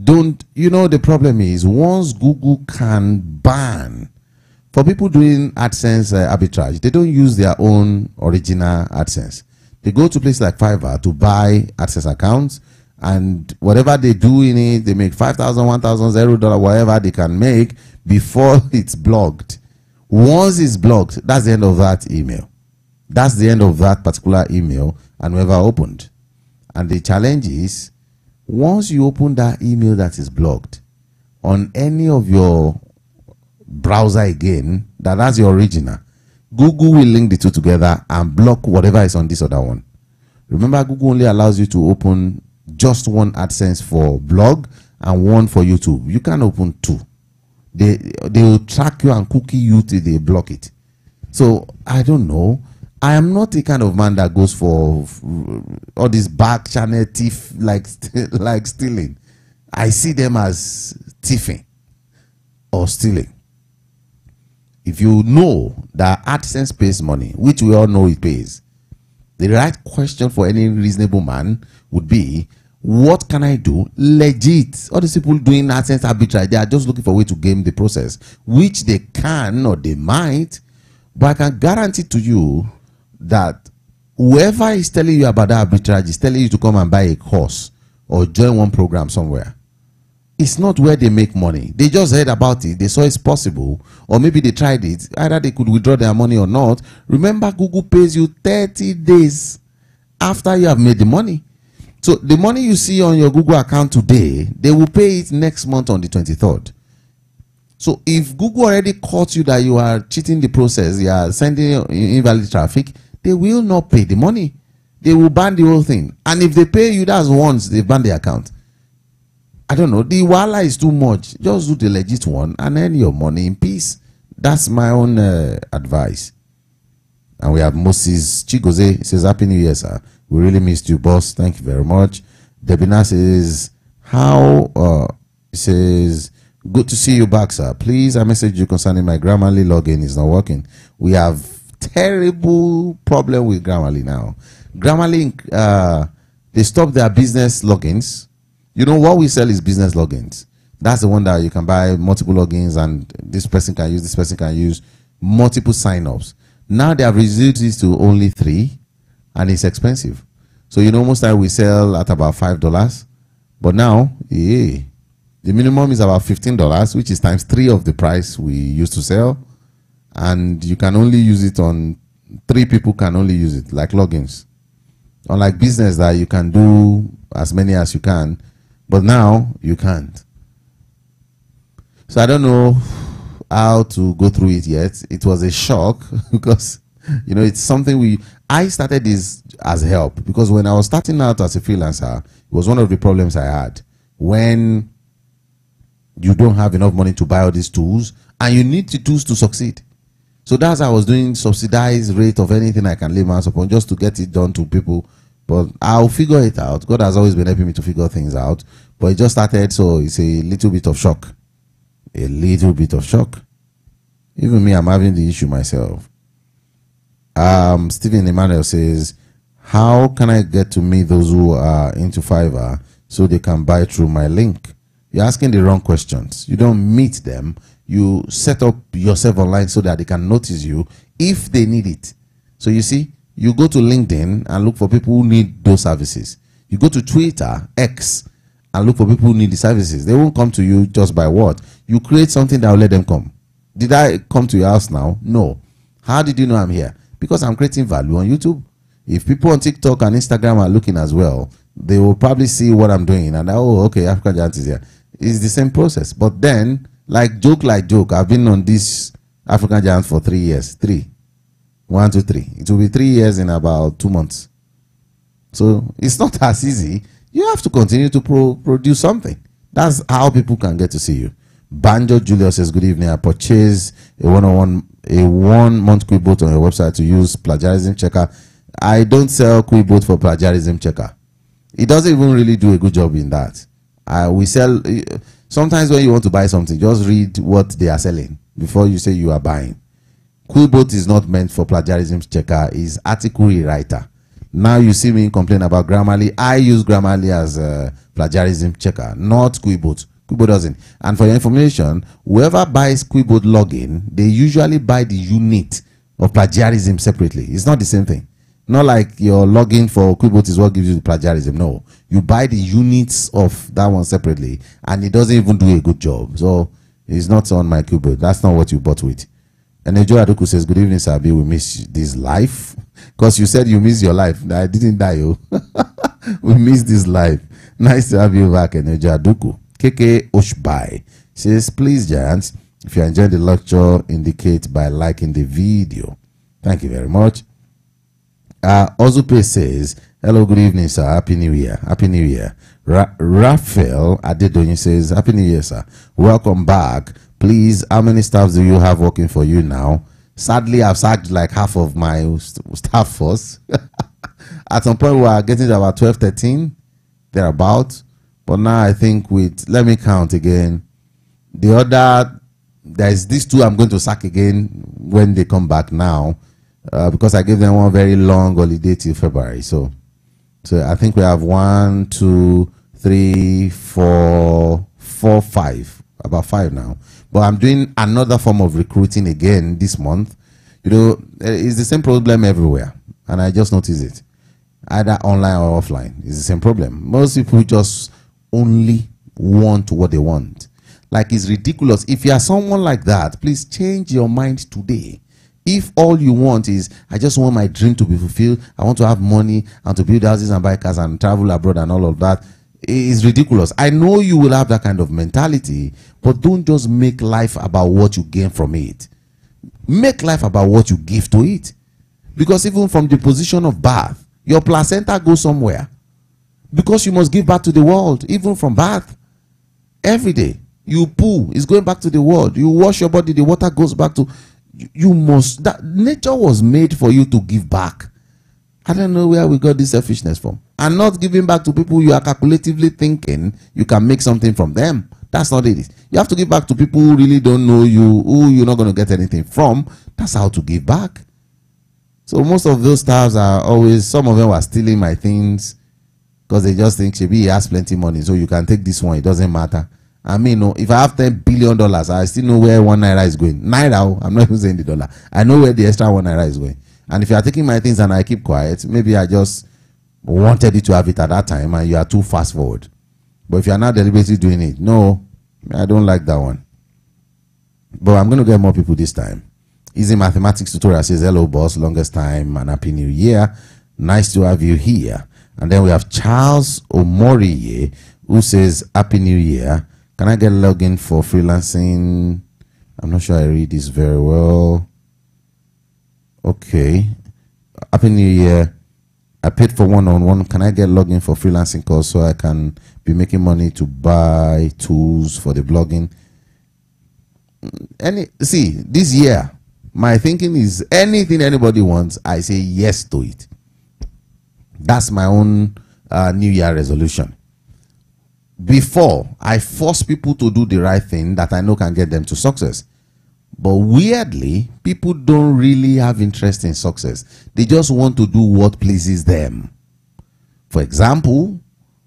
Don't, you know, the problem is once Google can ban, for people doing AdSense uh, arbitrage, they don't use their own original AdSense. They go to places like Fiverr to buy AdSense accounts, and whatever they do in it, they make five thousand dollars, one thousand dollars, zero dollars, whatever they can make before it's blocked. Once it's blocked, that's the end of that email. That's the end of that particular email and whoever opened. And the challenge is, once you open that email that is blocked, on any of your browser again that that's your original, Google will link the two together and block whatever is on this other one. Remember, Google only allows you to open just one AdSense for blog and one for YouTube. You can't open two. They they will track you and cookie you till they block it. So I don't know. I am not a kind of man that goes for all this back channel thief like like stealing. I see them as thieving or stealing. If you know that AdSense pays money, which we all know it pays, the right question for any reasonable man would be, what can I do legit? All these people doing AdSense arbitrage, they are just looking for a way to game the process, which they can or they might, but I can guarantee to you that whoever is telling you about that arbitrage is telling you to come and buy a course or join one program somewhere. It's not where they make money. They just heard about it. They saw it's possible, or maybe they tried it. Either they could withdraw their money or not. Remember, Google pays you thirty days after you have made the money. So the money you see on your Google account today, they will pay it next month on the twenty-third. So if Google already caught you that you are cheating the process, you are sending invalid traffic, they will not pay the money. They will ban the whole thing. And if they pay you, that's once they ban the account. I don't know. The wala is too much. Just do the legit one and earn your money in peace. That's my own uh, advice. And we have Moses Chigoze. Says, Happy New Year, sir. We really missed you, boss. Thank you very much. Debina says, How? Uh, says, Good to see you back, sir. Please, I message you concerning my Grammarly login is not working. We have terrible problem with Grammarly now. Grammarly, uh, they stopped their business logins. You know, what we sell is business logins. That's the one that you can buy multiple logins and this person can use, this person can use, multiple sign-ups. Now they have reduced this to only three, and it's expensive. So, you know, most time we sell at about five dollars. But now, yeah, the minimum is about fifteen dollars, which is times three of the price we used to sell. And you can only use it on, three people can only use it, like logins. Unlike business that you can do as many as you can. But now, you can't. So I don't know how to go through it yet. It was a shock because, you know, it's something we... I started this as help because when I was starting out as a freelancer, it was one of the problems I had. When you don't have enough money to buy all these tools and you need the tools to succeed. So that's how I was doing subsidized rate of anything I can lay my hands upon just to get it done to people. But I'll figure it out. God has always been helping me to figure things out. But it just started, so it's a little bit of shock. A little bit of shock. Even me, I'm having the issue myself. Um, Stephen Emmanuel says, how can I get to meet those who are into Fiverr so they can buy through my link? You're asking the wrong questions. You don't meet them. You set up yourself online so that they can notice you if they need it. So you see, you go to LinkedIn and look for people who need those services. You go to Twitter, X, and look for people who need the services. They won't come to you just by word. You create something that will let them come. Did I come to your house now? No. How did you know I'm here? Because I'm creating value on YouTube. If people on TikTok and Instagram are looking as well, they will probably see what I'm doing. And, oh, okay, African Giant is here. It's the same process. But then, like joke, like joke, I've been on this African Giant for three years. Three. One, two, three. It will be three years in about two months. So it's not as easy. You have to continue to pro produce something. That's how people can get to see you. Banjo Julius says, good evening. I purchased a one-on-one, a one-month Quillbot on your website to use plagiarism checker. I don't sell Quillbot for plagiarism checker. It doesn't even really do a good job in that. Uh, we sell, uh, sometimes when you want to buy something, just read what they are selling before you say you are buying. Quillbot is not meant for plagiarism checker, is article rewriter. Now you see me complain about Grammarly. I use Grammarly as a plagiarism checker, not Quillbot. Quillbot doesn't. And for your information, whoever buys Quillbot login, they usually buy the unit of plagiarism separately. It's not the same thing. Not like your login for Quillbot is what gives you the plagiarism. No. You buy the units of that one separately, and it doesn't even do a good job. So it's not on my Quillbot. That's not what you bought with. And Ejo Adoku says, good evening, Sabi. We miss this life. Because you said you miss your life. I didn't die, oh. We miss this life. Nice to have you back, Ejo Adoku. K K Oshbai says, please, Giants, if you enjoyed the lecture, indicate by liking the video. Thank you very much. Uh, Ozupe says, hello, good evening, sir. Happy New Year. Happy New Year. Ra Raphael Adedoyin says, Happy New Year, sir. Welcome back. Please, how many staffs do you have working for you now? Sadly, I've sacked like half of my staff force. At some point, we are getting to about twelve, thirteen, thereabout. But now I think with, let me count again. The other, there's these two I'm going to sack again when they come back now. Uh, because I gave them one very long holiday till February. So, so I think we have one, two, three, four, four, five. About five now. But I'm doing another form of recruiting again this month. You know, it's the same problem everywhere. And I just noticed it. Either online or offline. It's the same problem. Most people just only want what they want. Like, it's ridiculous. If you are someone like that, please change your mind today. If all you want is, I just want my dream to be fulfilled. I want to have money and to build houses and buy cars and travel abroad and all of that. It's ridiculous. I know you will have that kind of mentality, but don't just make life about what you gain from it. Make life about what you give to it. Because even from the position of birth, your placenta goes somewhere. Because you must give back to the world, even from birth. Every day, you poo, it's going back to the world. You wash your body, the water goes back to... You, you must... That, nature was made for you to give back. I don't know where we got this selfishness from. And not giving back to people you are calculatively thinking you can make something from them. That's not it. You have to give back to people who really don't know you, who you're not going to get anything from. That's how to give back. So most of those staffs are always, some of them are stealing my things because they just think, Shebi, he has plenty of money, so you can take this one. It doesn't matter. I mean, no, if I have ten billion dollars, I still know where one naira is going. Naira, I'm not even saying the dollar. I know where the extra one naira is going. And if you are taking my things and I keep quiet, maybe I just wanted you to have it at that time and you are too fast forward. But if you are not deliberately doing it, no, I don't like that one. But I'm going to get more people this time. Easy Mathematics Tutorial says, hello, boss, longest time and happy new year. Nice to have you here. And then we have Charles Omoriye who says, happy new year. Can I get login for freelancing? I'm not sure I read this very well. Okay, happy new year. I paid for one-on-one. Can I get login for freelancing course so I can be making money to buy tools for the blogging? Any see this year, my thinking is anything anybody wants, I say yes to it. That's my own uh, new year resolution. Before, I force people to do the right thing that I know can get them to success. But weirdly, people don't really have interest in success. They just want to do what pleases them. For example,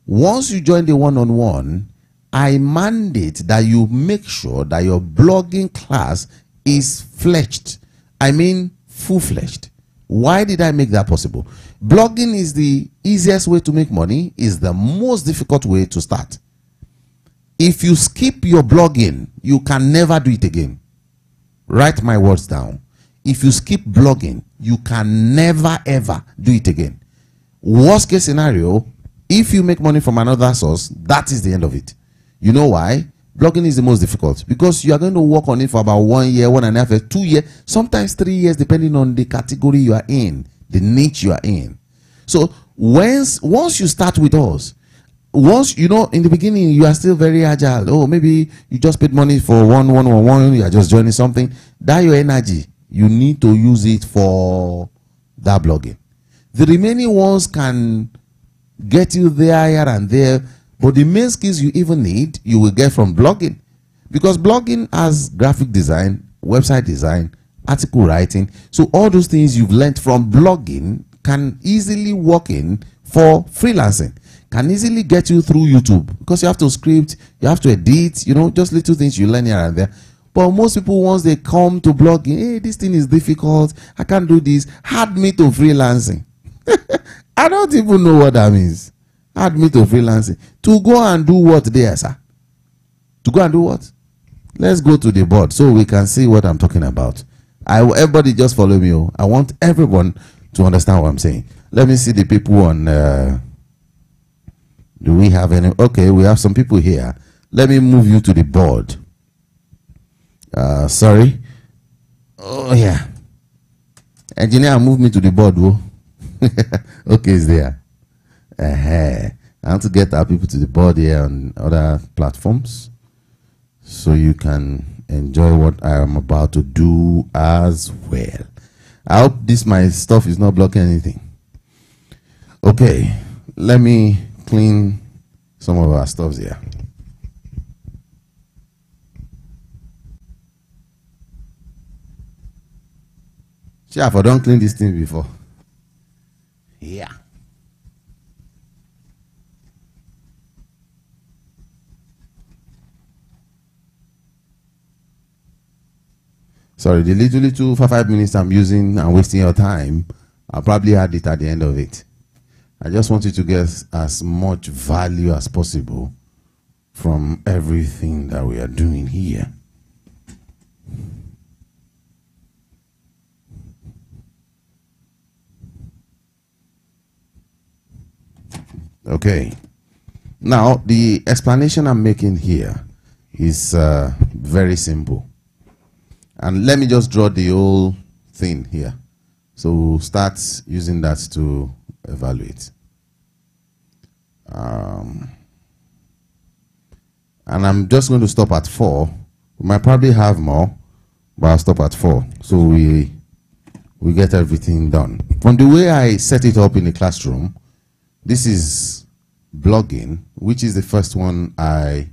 once you join the one-on-one, I mandate that you make sure that your blogging class is fledged. I mean, full-fledged. Why did I make that possible? Blogging is the easiest way to make money. It's the most difficult way to start. If you skip your blogging, you can never do it again. Write my words down. If you skip blogging, you can never ever do it again. Worst case scenario, if you make money from another source, that is the end of it. You know why? Blogging is the most difficult because you are going to work on it for about one year, one and a half years, two years, sometimes three years, depending on the category you are in, the niche you are in. So once once you start with us, once you know in the beginning you are still very agile. Oh, maybe you just paid money for one one one one, you are just joining something. That your energy, you need to use it for that blogging. The remaining ones can get you there, here and there, but the main skills you even need, you will get from blogging. Because blogging has graphic design, website design, article writing. So all those things you've learned from blogging can easily work in for freelancing. Can easily get you through YouTube because you have to script, you have to edit, you know, just little things you learn here and there. But most people, once they come to blogging, hey, this thing is difficult, I can't do this, add me to freelancing. I don't even know what that means. Add me to freelancing. To go and do what there, sir? To go and do what? Let's go to the board so we can see what I'm talking about. I, everybody just follow me. I want everyone to understand what I'm saying. Let me see the people on... Uh, do we have any? Okay, we have some people here. Let me move you to the board. Uh, sorry. Oh, yeah. Engineer, move me to the board, bro. Okay, it's there. Uh-huh. I want to get our people to the board here on other platforms so you can enjoy what I am about to do as well. I hope this my stuff is not blocking anything. Okay, let me clean some of our stuff here. Chef, I don't clean this thing before. Yeah. Sorry, the little, little for five minutes I'm using and wasting your time, I probably had it at the end of it. I just want you to get as much value as possible from everything that we are doing here. Okay. Now, the explanation I'm making here is uh, very simple. And let me just draw the whole thing here. So we'll start using that to evaluate. Um, and I'm just going to stop at four. We might probably have more, but I'll stop at four. So we, we get everything done. From the way I set it up in the classroom, this is blogging, which is the first one I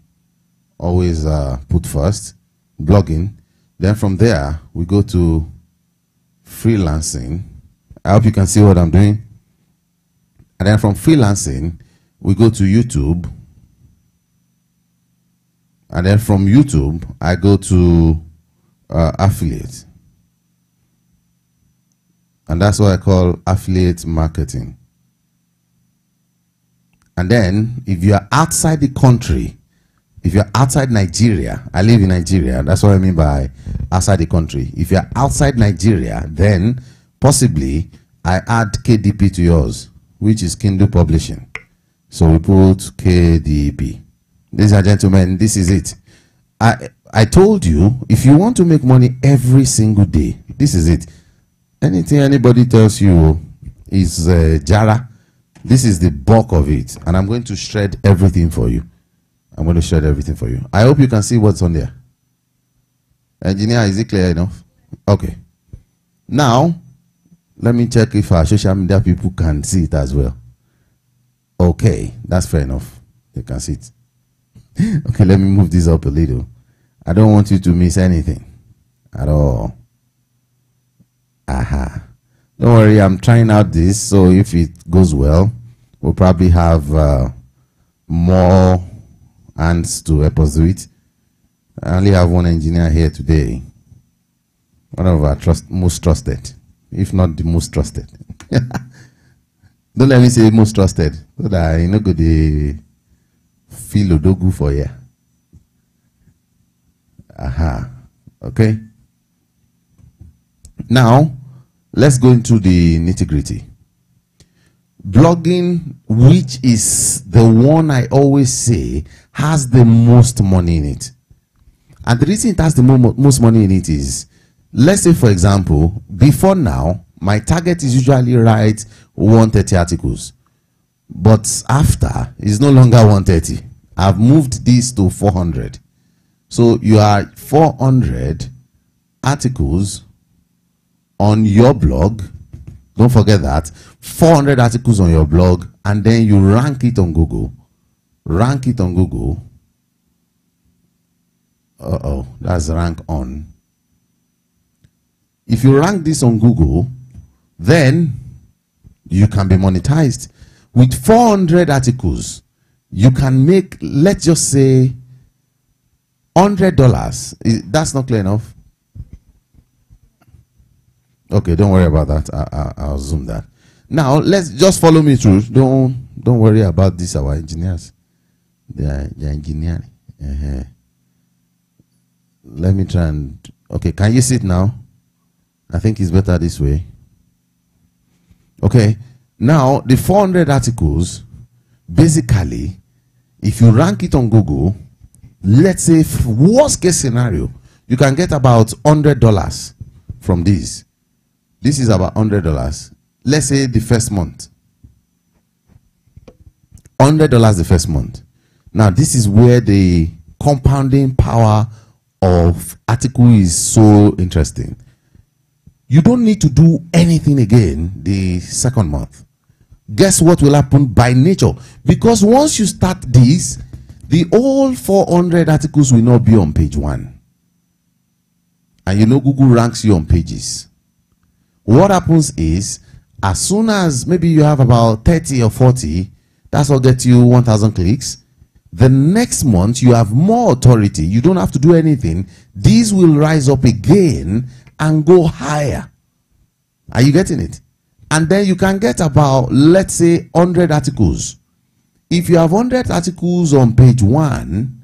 always uh, put first, blogging. Then from there, we go to freelancing. I hope you can see what I'm doing. And then from freelancing, we go to YouTube. And then from YouTube, I go to uh, affiliate. And that's what I call affiliate marketing. And then, if you are outside the country, if you're outside Nigeria, I live in Nigeria, that's what I mean by outside the country. If you're outside Nigeria, then possibly I add K D P to yours, which is Kindle Publishing. So we put K D P. Ladies and gentlemen, this is it. I, I told you, if you want to make money every single day, this is it. Anything anybody tells you is uh, Jara. This is the bulk of it. And I'm going to shred everything for you. I'm going to share everything for you. I hope you can see what's on there. Engineer, is it clear enough? Okay. Now, let me check if our social media people can see it as well. Okay, that's fair enough. They can see it. Okay, let me move this up a little. I don't want you to miss anything at all. Aha. Don't worry, I'm trying out this, so if it goes well, we'll probably have uh, more hands to help us do it. I only have one engineer here today. One of our trust, most trusted, if not the most trusted. Don't let me say most trusted, so that I no go dey feel odogu for here. Aha. Okay. Now, let's go into the nitty gritty. Blogging, which is the one I always say has the most money in it. And the reason it has the mo most money in it is, let's say for example, before now, my target is usually write one hundred thirty articles. But after, it's no longer one hundred thirty. I've moved this to four hundred. So you are four hundred articles on your blog. Don't forget that. four hundred articles on your blog, and then you rank it on Google. Rank it on Google. Uh-oh, that's rank on. If you rank this on Google, then you can be monetized. With four hundred articles, you can make, let's just say, one hundred dollars. That's not clear enough. Okay, don't worry about that. I, I, I'll zoom that. Now, let's just follow me through. Don't don't worry about this, our engineers. They are, they are engineering. Uh-huh. Let me try and... Okay, can you see it now? I think it's better this way. Okay, now, the four hundred articles, basically, if you rank it on Google, let's say, worst case scenario, you can get about one hundred dollars from these. This is about one hundred dollars. Let's say the first month. one hundred dollars the first month. Now, this is where the compounding power of article is so interesting, you don't need to do anything again the second month. Guess what will happen by nature? Because once you start this, the all four hundred articles will not be on page one. And you know Google ranks you on pages. What happens is, as soon as maybe you have about thirty or forty, that's what gets you one thousand clicks. The next month, you have more authority. You don't have to do anything. These will rise up again and go higher. Are you getting it? And then you can get about, let's say, one hundred articles. If you have one hundred articles on page one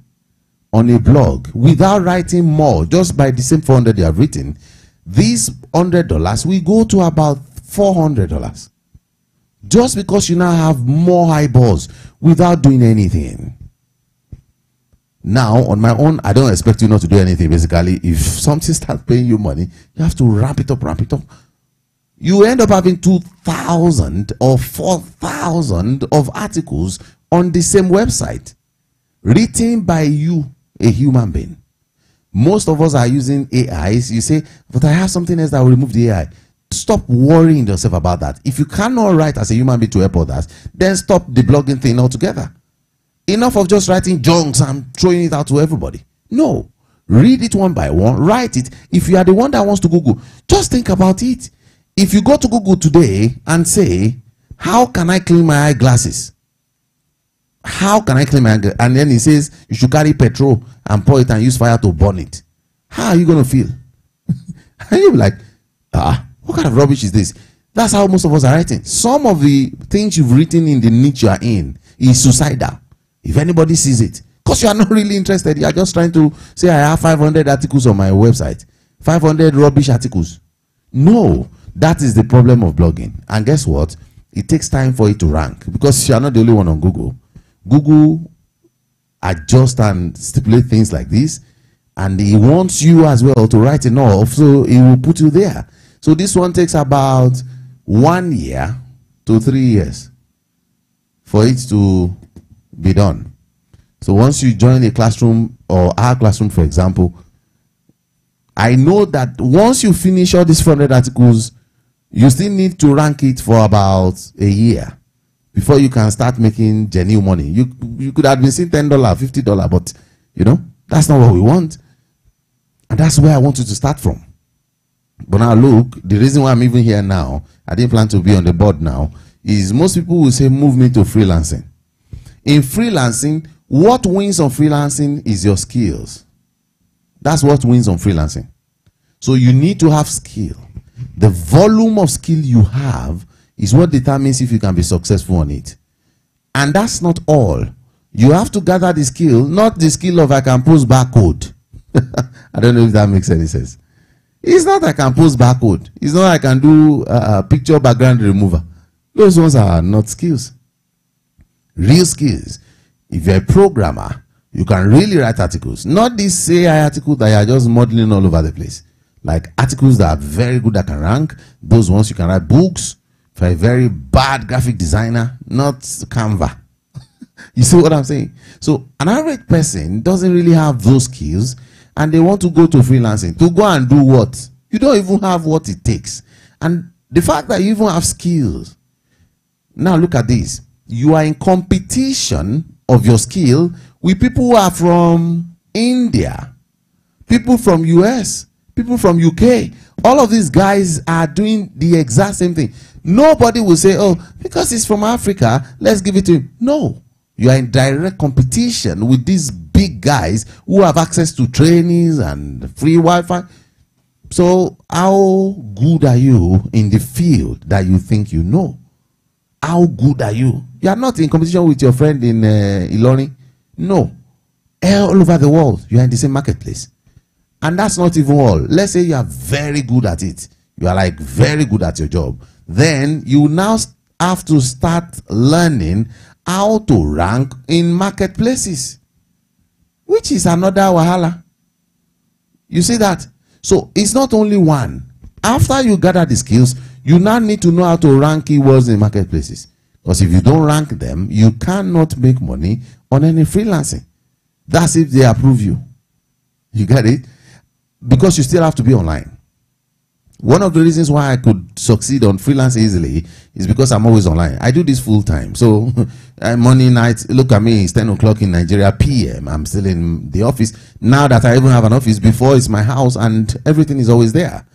on a blog without writing more, just by the same four hundred you have written, these one hundred dollars will go to about four hundred dollars. Just because you now have more eyeballs without doing anything. Now, on my own, I don't expect you not to do anything, basically. If something starts paying you money, you have to ramp it up, ramp it up. You end up having two thousand or four thousand of articles on the same website, written by you, a human being. Most of us are using A Is. You say, but I have something else that will remove the A I. Stop worrying yourself about that. If you cannot write as a human being to help others, then stop the blogging thing altogether. Enough of just writing junks and throwing it out to everybody. No. Read it one by one. Write it. If you are the one that wants to Google, just think about it. If you go to Google today and say, how can I clean my eyeglasses? How can I clean my eyeglasses? And then it says, you should carry petrol and pour it and use fire to burn it. How are you going to feel? And you'll be like, ah, what kind of rubbish is this? That's how most of us are writing. Some of the things you've written in the niche you are in is suicidal. If anybody sees it, because you are not really interested, you are just trying to say, I have five hundred articles on my website, five hundred rubbish articles. No, that is the problem of blogging. And guess what? It takes time for it to rank, because you are not the only one on Google. Google adjusts and stipulates things like this, and he wants you as well to write enough, so he will put you there. So this one takes about one year to three years for it to be done. So once you join a classroom, or our classroom for example, I know that once you finish all these four hundred articles, you still need to rank it for about a year before you can start making genuine money. You you could have been seeing ten dollars, fifty dollars, but you know, that's not what we want. And that's where I want you to start from. But now look, the reason why I'm even here now, I didn't plan to be on the board now, is most people will say, move me to freelancing. In freelancing, what wins on freelancing is your skills. That's what wins on freelancing. So you need to have skill. The volume of skill you have is what determines if you can be successful on it. And that's not all. You have to gather the skill, not the skill of I can post barcode. I don't know if that makes any sense. It's not I can post barcode. It's not I can do uh, picture background remover. Those ones are not skills. Real skills. If you're a programmer, you can really write articles. Not this A I article that you're just modeling all over the place. Like articles that are very good that can rank. Those ones you can write books. For a very bad graphic designer, not Canva. You see what I'm saying? So an average person doesn't really have those skills, and they want to go to freelancing. To go and do what? You don't even have what it takes. And the fact that you even have skills. Now look at this. You are in competition of your skill with people who are from India, people from U S, people from U K. All of these guys are doing the exact same thing. Nobody will say, oh, because he's from Africa, let's give it to him. No. You are in direct competition with these big guys who have access to trainings and free Wi-Fi. So how good are you in the field that you think you know? How good are you? You are not in competition with your friend in uh, Ilorin. No. All over the world, you are in the same marketplace. And that's not even all. Let's say you are very good at it. You are like very good at your job. Then you now have to start learning how to rank in marketplaces, which is another wahala. You see that? So it's not only one. After you gather the skills, you now need to know how to rank keywords in marketplaces. Because if you don't rank them, you cannot make money on any freelancing. That's if they approve you. You get it? Because you still have to be online. One of the reasons why I could succeed on freelance easily is because I'm always online. I do this full time. So Monday night, look at me, it's ten o'clock in Nigeria P M. I'm still in the office. Now that I even have an office, before it's my house and everything is always there.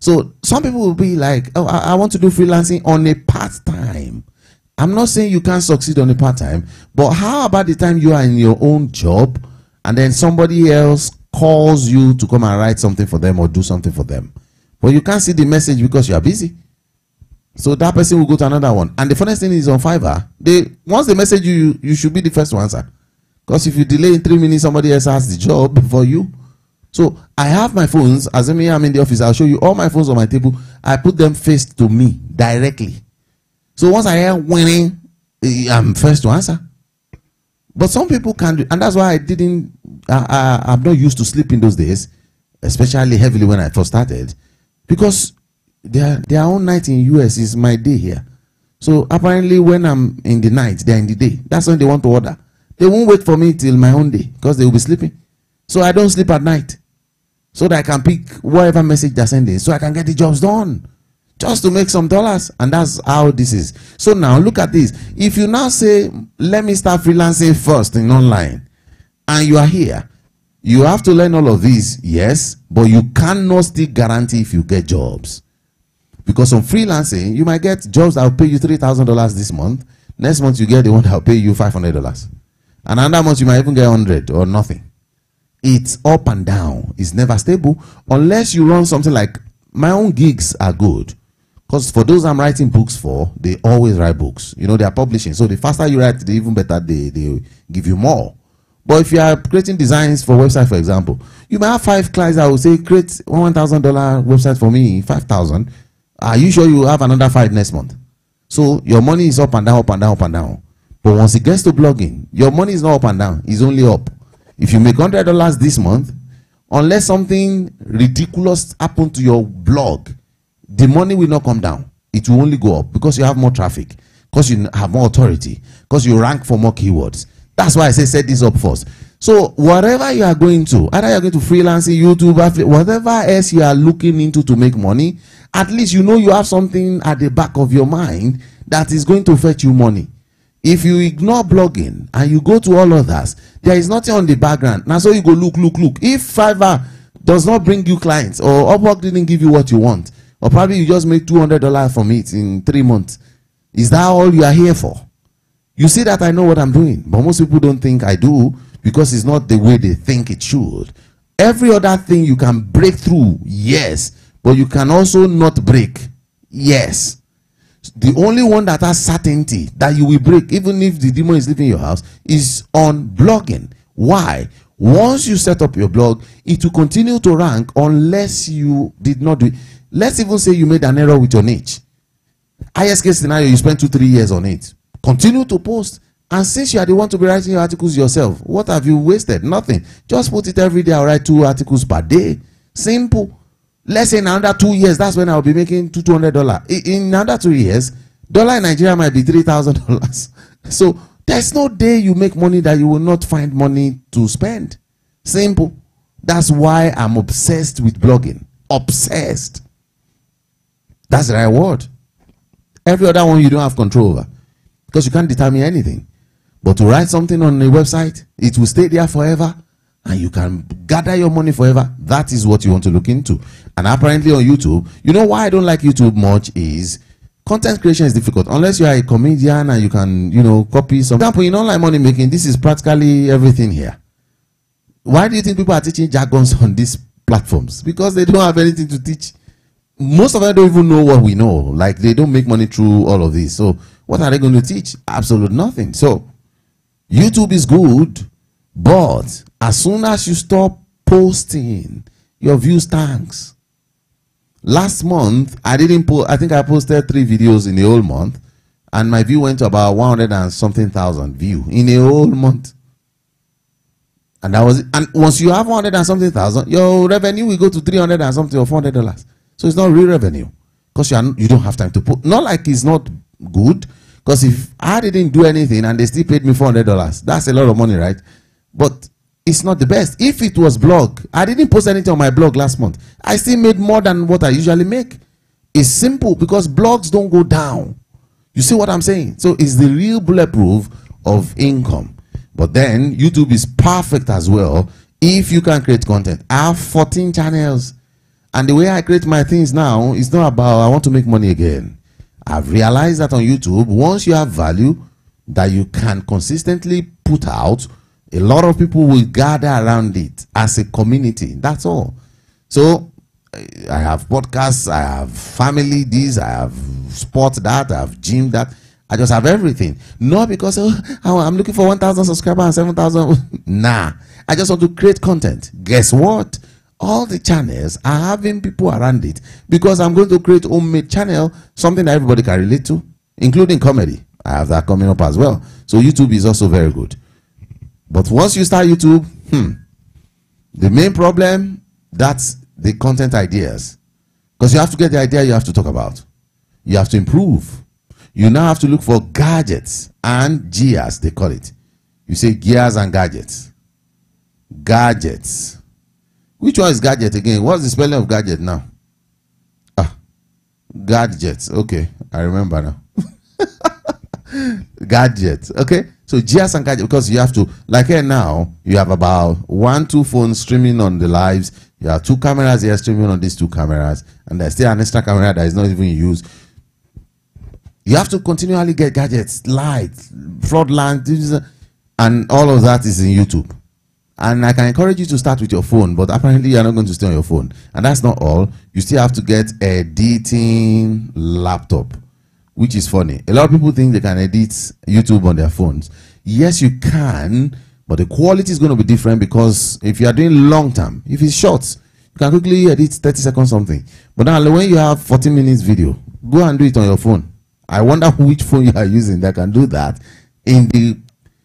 So some people will be like, oh, I, I want to do freelancing on a part-time. I'm not saying you can't succeed on a part-time, but how about the time you are in your own job and then somebody else calls you to come and write something for them or do something for them? But you can't see the message because you are busy. So that person will go to another one. And the funniest thing is on Fiverr, they once they message you, you should be the first to answer. Because if you delay in three minutes, somebody else has the job for you. So I have my phones. As I'm in the office, I'll show you all my phones on my table. I put them face to me directly. So once I hear winning, I'm first to answer. But some people can't do, and that's why I didn't, I, I, I'm not used to sleep in those days, especially heavily when I first started. Because their, their own night in U S is my day here. So apparently when I'm in the night, they're in the day. That's when they want to order. They won't wait for me till my own day because they will be sleeping. So I don't sleep at night so that I can pick whatever message they're sending so I can get the jobs done just to make some dollars. And that's how this is. So now look at this. If you now say, let me start freelancing first in online and you are here, you have to learn all of these, yes, but you cannot still guarantee if you get jobs. Because on freelancing, you might get jobs that will pay you three thousand dollars this month. Next month, you get the one that will pay you five hundred dollars. And another month, you might even get one hundred dollars or nothing. It's up and down. It's never stable unless you run something like, my own gigs are good. Because for those I'm writing books for, they always write books. You know, they are publishing. So the faster you write, the even better they, they give you more. But if you are creating designs for website, for example, you might have five clients that will say, create one thousand dollar website for me, five thousand dollars. Are you sure you have another five next month? So your money is up and down, up and down, up and down. But once it gets to blogging, your money is not up and down. It's only up. If you make one hundred dollars this month, unless something ridiculous happens to your blog, the money will not come down. It will only go up because you have more traffic, because you have more authority, because you rank for more keywords. That's why I say set this up first. So whatever you are going to, either you're going to freelancing, YouTube, whatever else you are looking into to make money, at least you know you have something at the back of your mind that is going to fetch you money. If you ignore blogging and you go to all others, there is nothing on the background. Now so you go look, look, look. If Fiverr does not bring you clients or Upwork didn't give you what you want, or probably you just made two hundred dollars from it in three months, is that all you are here for? You see that I know what I'm doing, but most people don't think I do because it's not the way they think it should. Every other thing you can break through, yes, but you can also not break, yes. The only one that has certainty that you will break, even if the demon is leaving your house, is on blogging. Why? Once you set up your blog, it will continue to rank unless you did not do it. Let's even say you made an error with your niche. Highest case scenario, you spent two, three years on it. Continue to post, and since you are the one to be writing your articles yourself, what have you wasted? Nothing. Just put it every day. I'll write two articles per day. Simple. Let's say in under two years, that's when I'll be making two hundred dollars. In under two years, dollar in Nigeria might be three thousand dollars. So there's no day you make money that you will not find money to spend. Simple. That's why I'm obsessed with blogging. Obsessed. That's the right word. Every other one you don't have control over. Because you can't determine anything. But to write something on a website, it will stay there forever and you can gather your money forever. That is what you want to look into. And apparently on YouTube, you know why I don't like YouTube much is content creation is difficult. Unless you are a comedian and you can, you know, copy some. For example, in online money making, this is practically everything here. Why do you think people are teaching jargons on these platforms? Because they don't have anything to teach. Most of them don't even know what we know. Like they don't make money through all of this. So what are they going to teach? Absolutely nothing. So, YouTube is good, but as soon as you stop posting, your views tanks. Last month, I didn't post, I think I posted three videos in the whole month, and my view went to about one hundred and something thousand view in a whole month. And that was, and once you have one hundred and something thousand, your revenue will go to three hundred and something or four hundred dollars. So it's not real revenue because you, you don't have time to post. Not like it's not good, because if I didn't do anything and they still paid me four hundred dollars, that's a lot of money, right? But it's not the best. If it was blog, I didn't post anything on my blog last month. I still made more than what I usually make. It's simple because blogs don't go down. You see what I'm saying? So it's the real bulletproof of income. But then YouTube is perfect as well if you can create content. I have fourteen channels. And the way I create my things now is not about I want to make money again. I've realized that on YouTube, once you have value that you can consistently put out, a lot of people will gather around it as a community. That's all. So I have podcasts, I have family, this, I have sports, that, I have gym, that. I just have everything. Not because oh, I'm looking for one thousand subscribers and seven thousand. Nah. I just want to create content. Guess what? All the channels are having people around it because I'm going to create homemade channel, something that everybody can relate to, including comedy. I have that coming up as well. So YouTube is also very good. But once you start YouTube, hmm, the main problem, that's the content ideas. Because you have to get the idea you have to talk about. You have to improve. You now have to look for gadgets and gears, they call it. You say gears and gadgets. Gadgets. Which one is gadget again? What's the spelling of gadget now? Ah, gadgets. Okay, I remember now. Gadgets. Okay. So gears and gadgets, because you have to, like here now, you have about one, two phones streaming on the lives. You have two cameras here streaming on these two cameras. And there's still an extra camera that is not even used. You have to continually get gadgets, lights, fraud land, and all of that is in YouTube. And I can encourage you to start with your phone, but apparently you're not going to stay on your phone. And that's not all. You still have to get a editing laptop, which is funny. A lot of people think they can edit YouTube on their phones. Yes, you can, but the quality is going to be different because if you are doing long term, if it's short, you can quickly edit thirty seconds something. But now when you have forty minutes video, go and do it on your phone. I wonder which phone you are using that can do that in the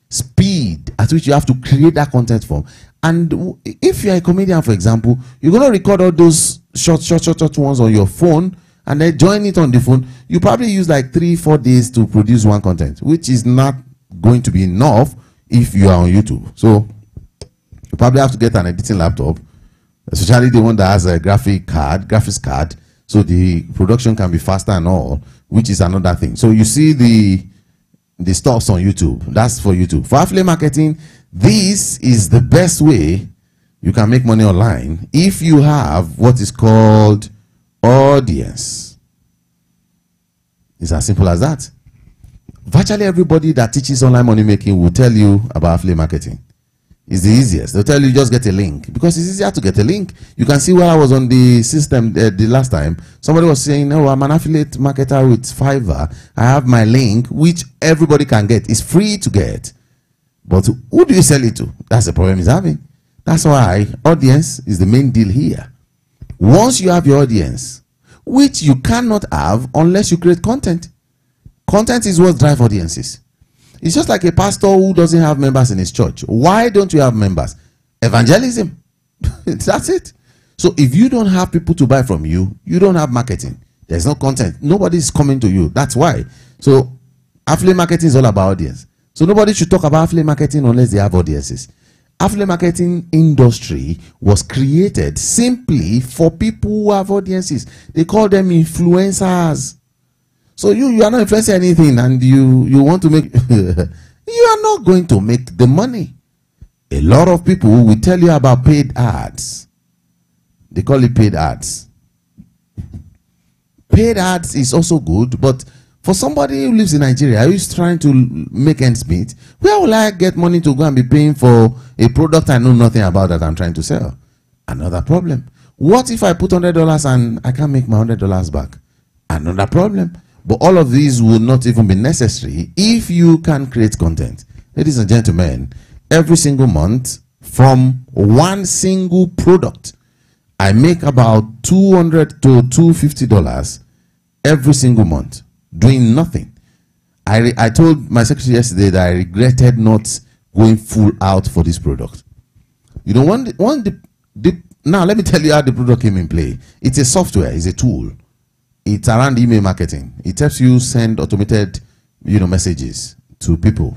speed at which you have to create that content from. And if you're a comedian, for example, you're going to record all those short, short, short, short ones on your phone, and then join it on the phone. You probably use like three, four days to produce one content, which is not going to be enough if you are on YouTube. So you probably have to get an editing laptop, especially the one that has a graphic card, graphics card, so the production can be faster and all, which is another thing. So you see the the stocks on YouTube. That's for YouTube. For affiliate marketing, this is the best way you can make money online if you have what is called audience. It's as simple as that. Virtually everybody that teaches online money making will tell you about affiliate marketing. It's the easiest. They'll tell you just get a link because it's easier to get a link. You can see where I was on the system uh, the last time. Somebody was saying, oh, I'm an affiliate marketer with Fiverr. I have my link, which everybody can get. It's free to get. But who do you sell it to? That's the problem he's having. That's why audience is the main deal here. Once you have your audience, which you cannot have unless you create content. Content is what drives audiences. It's just like a pastor who doesn't have members in his church. Why don't you have members? Evangelism. That's it. So if you don't have people to buy from you, you don't have marketing. There's no content. Nobody's coming to you. That's why. So affiliate marketing is all about audience. So nobody should talk about affiliate marketing unless they have audiences. Affiliate marketing industry was created simply for people who have audiences. They call them influencers. So you, you are not influencing anything and you, you want to make... You are not going to make the money. A lot of people will tell you about paid ads. They call it paid ads. Paid ads is also good, but for somebody who lives in Nigeria who's trying to make ends meet, where will I get money to go and be paying for a product I know nothing about that I'm trying to sell? Another problem. What if I put one hundred dollars and I can't make my one hundred dollars back? Another problem. But all of these will not even be necessary if you can create content. Ladies and gentlemen, every single month from one single product, I make about two hundred to two hundred fifty dollars every single month. Doing nothing. I, I told my secretary yesterday that I regretted not going full out for this product. You know, one, one the, the, now let me tell you how the product came in play. It's a software. It's a tool. It's around email marketing. It helps you send automated, you know, messages to people.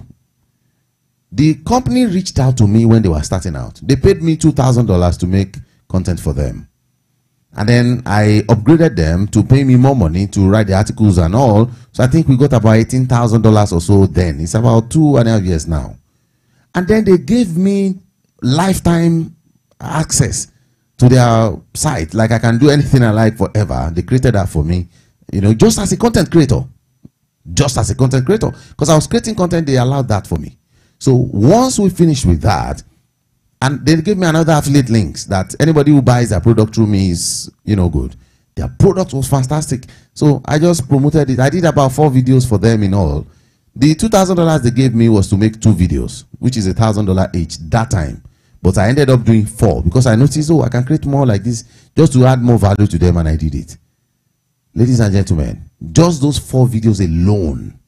The company reached out to me when they were starting out. They paid me two thousand dollars to make content for them. And then I upgraded them to pay me more money to write the articles and all. So I think we got about eighteen thousand dollars or so then. It's about two and a half years now. And then they gave me lifetime access to their site. Like I can do anything I like forever. They created that for me, you know, just as a content creator. Just as a content creator. Because I was creating content, they allowed that for me. So once we finished with that, and they gave me another affiliate links that anybody who buys their product through me is, you know, good. Their product was fantastic. So I just promoted it. I did about four videos for them in all. The two thousand dollars they gave me was to make two videos, which is one thousand dollars each that time. But I ended up doing four because I noticed, oh, I can create more like this just to add more value to them, and I did it. Ladies and gentlemen, just those four videos alone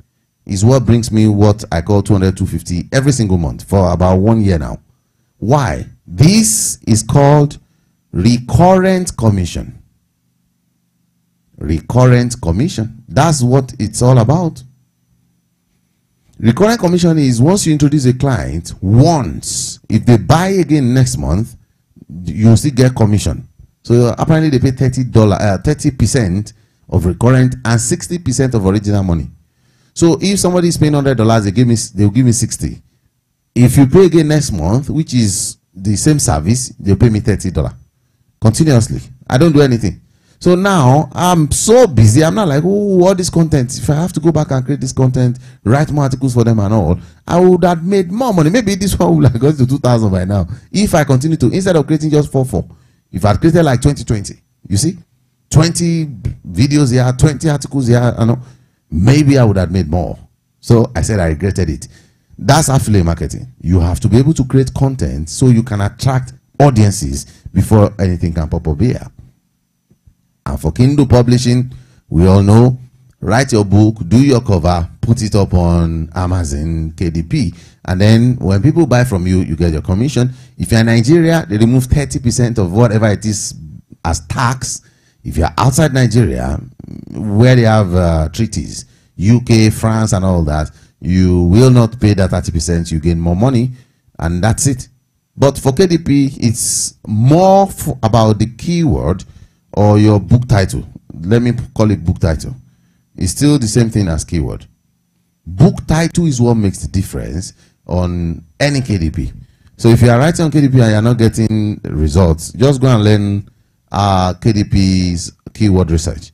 is what brings me what I call two hundred, two fifty every single month for about one year now. Why? This is called recurrent commission. Recurrent commission. That's what it's all about. Recurrent commission is once you introduce a client once, if they buy again next month, you still get commission. So apparently they pay thirty percent of recurrent and sixty percent of original money. So if somebody is paying one hundred dollars, they give me, they'll give me sixty. If you pay again next month, which is the same service, they'll pay me thirty dollars continuously. I don't do anything. So now I'm so busy. I'm not like, oh, all this content. If I have to go back and create this content, write more articles for them and all, I would have made more money. Maybe this one would have gone to two thousand by now. If I continue to, instead of creating just four four, if I created like twenty twenty, you see, twenty videos here, twenty articles here, I know, maybe I would have made more. So I said I regretted it. That's affiliate marketing. You have to be able to create content so you can attract audiences before anything can pop up here. And for Kindle publishing, we all know, write your book, do your cover, put it up on Amazon K D P, and then when people buy from you, you get your commission. If you're in Nigeria, they remove thirty percent of whatever it is as tax. If you're outside Nigeria, where they have uh, treaties, U K, France, and all that, you will not pay that thirty percent. You gain more money, and that's it. But for K D P, it's more about the keyword or your book title. Let me call it book title. It's still the same thing as keyword. Book title is what makes the difference on any K D P. So if you are writing on K D P and you're not getting results, just go and learn uh, K D P's keyword research.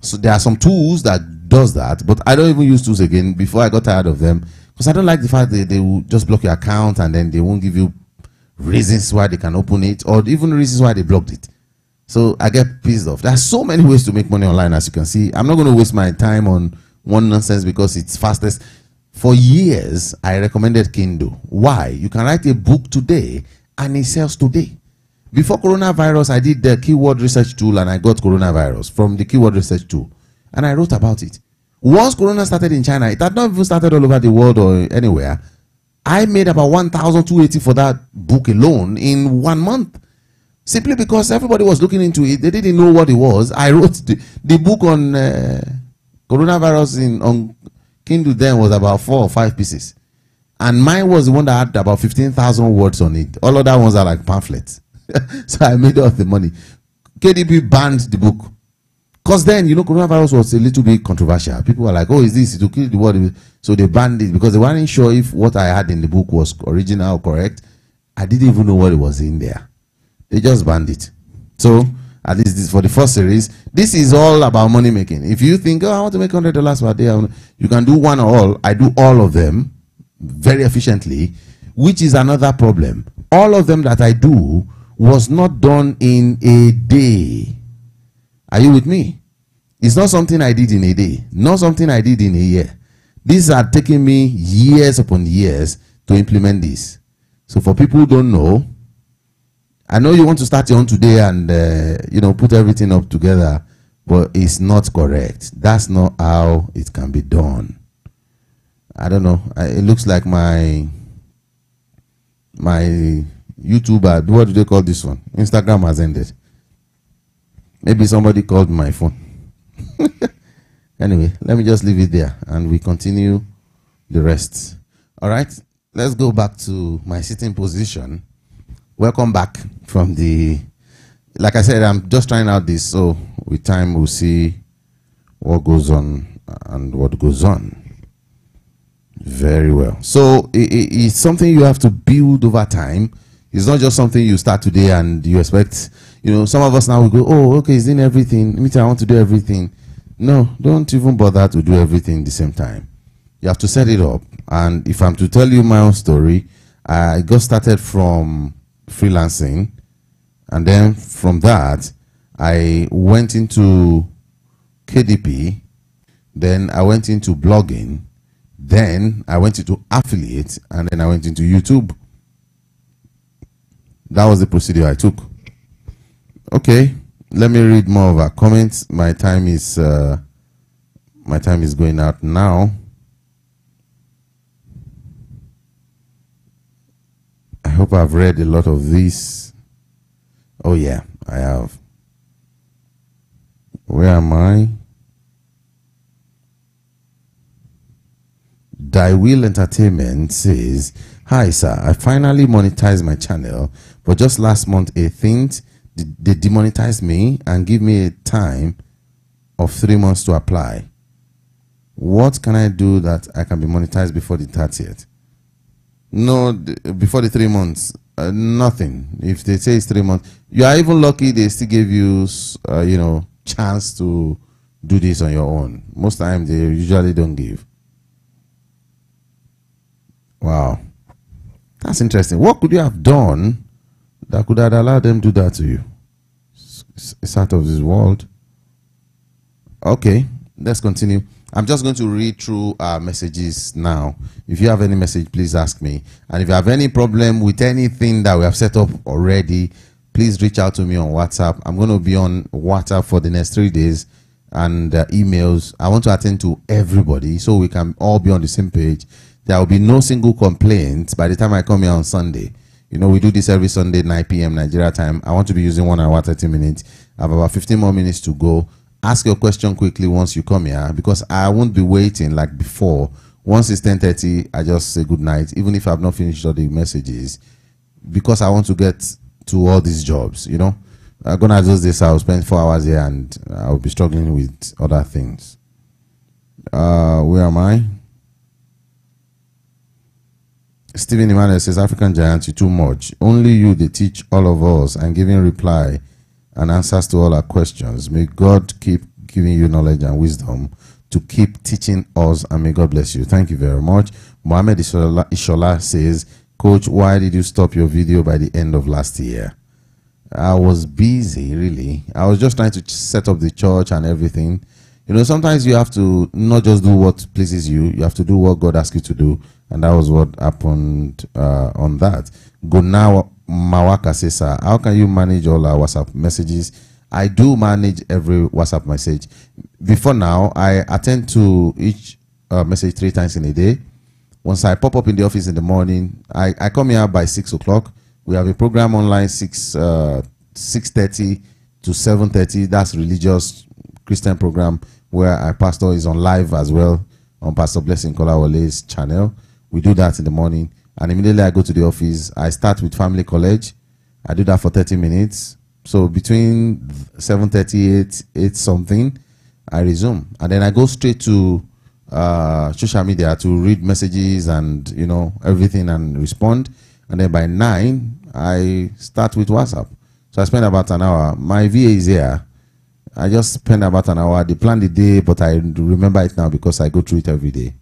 So there are some tools that does that, but I don't even use tools again. Before I got tired of them, because I don't like the fact that they will just block your account and then they won't give you reasons why they can open it or even reasons why they blocked it. So I get pissed off. There are so many ways to make money online, as you can see. I'm not going to waste my time on one nonsense because it's fastest. For years, I recommended Kindle. Why? You can write a book today and it sells today. Before coronavirus, I did the keyword research tool and I got coronavirus from the keyword research tool. And I wrote about it. Once corona started in China, it had not even started all over the world or anywhere. I made about one thousand two hundred eighty for that book alone in one month. Simply because everybody was looking into it, they didn't know what it was. I wrote the, the book on uh, coronavirus in on Kindle then was about four or five pieces, and mine was the one that had about fifteen thousand words on it. All other ones are like pamphlets. So I made off the money. K D P banned the book because then, you know, coronavirus was a little bit controversial. People were like, "Oh, is this to kill the world?" So they banned it because they weren't sure if what I had in the book was original or correct. I didn't even know what it was in there. They just banned it. So at least this for the first series. This is all about money making. If you think, oh, I want to make one hundred dollars per day, you can do one or all. I do all of them very efficiently, which is another problem. All of them that I do was not done in a day. Are you with me? It's not something I did in a day, not something I did in a year. These are taking me years upon years to implement this. So for people who don't know, I know you want to start your own today and uh, you know, put everything up together, but it's not correct. That's not how it can be done. I don't know. I, it looks like my my YouTuber. What do they call this one? Instagram has ended. Maybe somebody called my phone. Anyway, let me just leave it there and we continue the rest. All right. let's go back to my sitting position. Welcome back from the, like I said, I'm just trying out this, so with time we'll see what goes on and what goes on. Very well. So it, it, it's something you have to build over time. It's not just something you start today and you expect, you know, some of us now will go, oh, okay, it's in everything. Me too, I want to do everything. No, don't even bother to do everything at the same time. You have to set it up. And if I'm to tell you my own story, I got started from freelancing. And then from that, I went into K D P. Then I went into blogging. Then I went into affiliate, and then I went into YouTube. That was the procedure I took. Okay, let me read more of our comments. My time is uh, my time is going out now. I hope I've read a lot of these. Oh yeah, I have. Where am I? Daiwheel Entertainment says, hi sir, I finally monetized my channel, but just last month eighteenth, they demonetized me and give me a time of three months to apply. What can I do that I can be monetized before the thirtieth? No, before the three months, uh, nothing. If they say it's three months, you are even lucky they still give you, uh, you know, chance to do this on your own. Most times they usually don't give. Wow, that's interesting. What could you have done that could have allowed them to do that to you? It's out of this world. Okay, let's continue. I'm just going to read through our messages now. If you have any message, please ask me. And if you have any problem with anything that we have set up already, please reach out to me on WhatsApp. I'm going to be on WhatsApp for the next three days and uh, emails. I want to attend to everybody so we can all be on the same page. There will be no single complaint by the time I come here on Sunday. You know, we do this every Sunday, nine P M Nigeria time. I want to be using one hour, thirty minutes. I have about fifteen more minutes to go. Ask your question quickly once you come here, because I won't be waiting like before. Once it's ten thirty, I just say good night, even if I've not finished all the messages, because I want to get to all these jobs, you know. I'm going to do this. I'll spend four hours here and I'll be struggling with other things. Uh, where am I? Stephen Emmanuel says, African Giant, you too much. Only you, they teach all of us and giving reply and answers to all our questions. May God keep giving you knowledge and wisdom to keep teaching us, and may God bless you. Thank you very much. Mohammed Ishola, Ishola says, Coach, why did you stop your video by the end of last year? I was busy, really. I was just trying to set up the church and everything. You know, sometimes you have to not just do what pleases you. You have to do what God asks you to do. And that was what happened uh, on that. Gonawa Mawaka says, sir, how can you manage all our WhatsApp messages? I do manage every WhatsApp message. Before now, I attend to each uh, message three times in a day. Once I pop up in the office in the morning, I, I come here by six o'clock. We have a program online, six thirty to seven thirty. That's religious Christian program where our pastor is on live as well on Pastor Blessing Kolawole's channel. We do that in the morning, and immediately I go to the office. I start with family college. I do that for thirty minutes. So between seven thirty-eight, eight something, I resume, and then I go straight to uh, social media to read messages and, you know, everything and respond. And then by nine, I start with WhatsApp. So I spend about an hour. My V A is here. I just spend about an hour. They plan the day, but I remember it now because I go through it every day.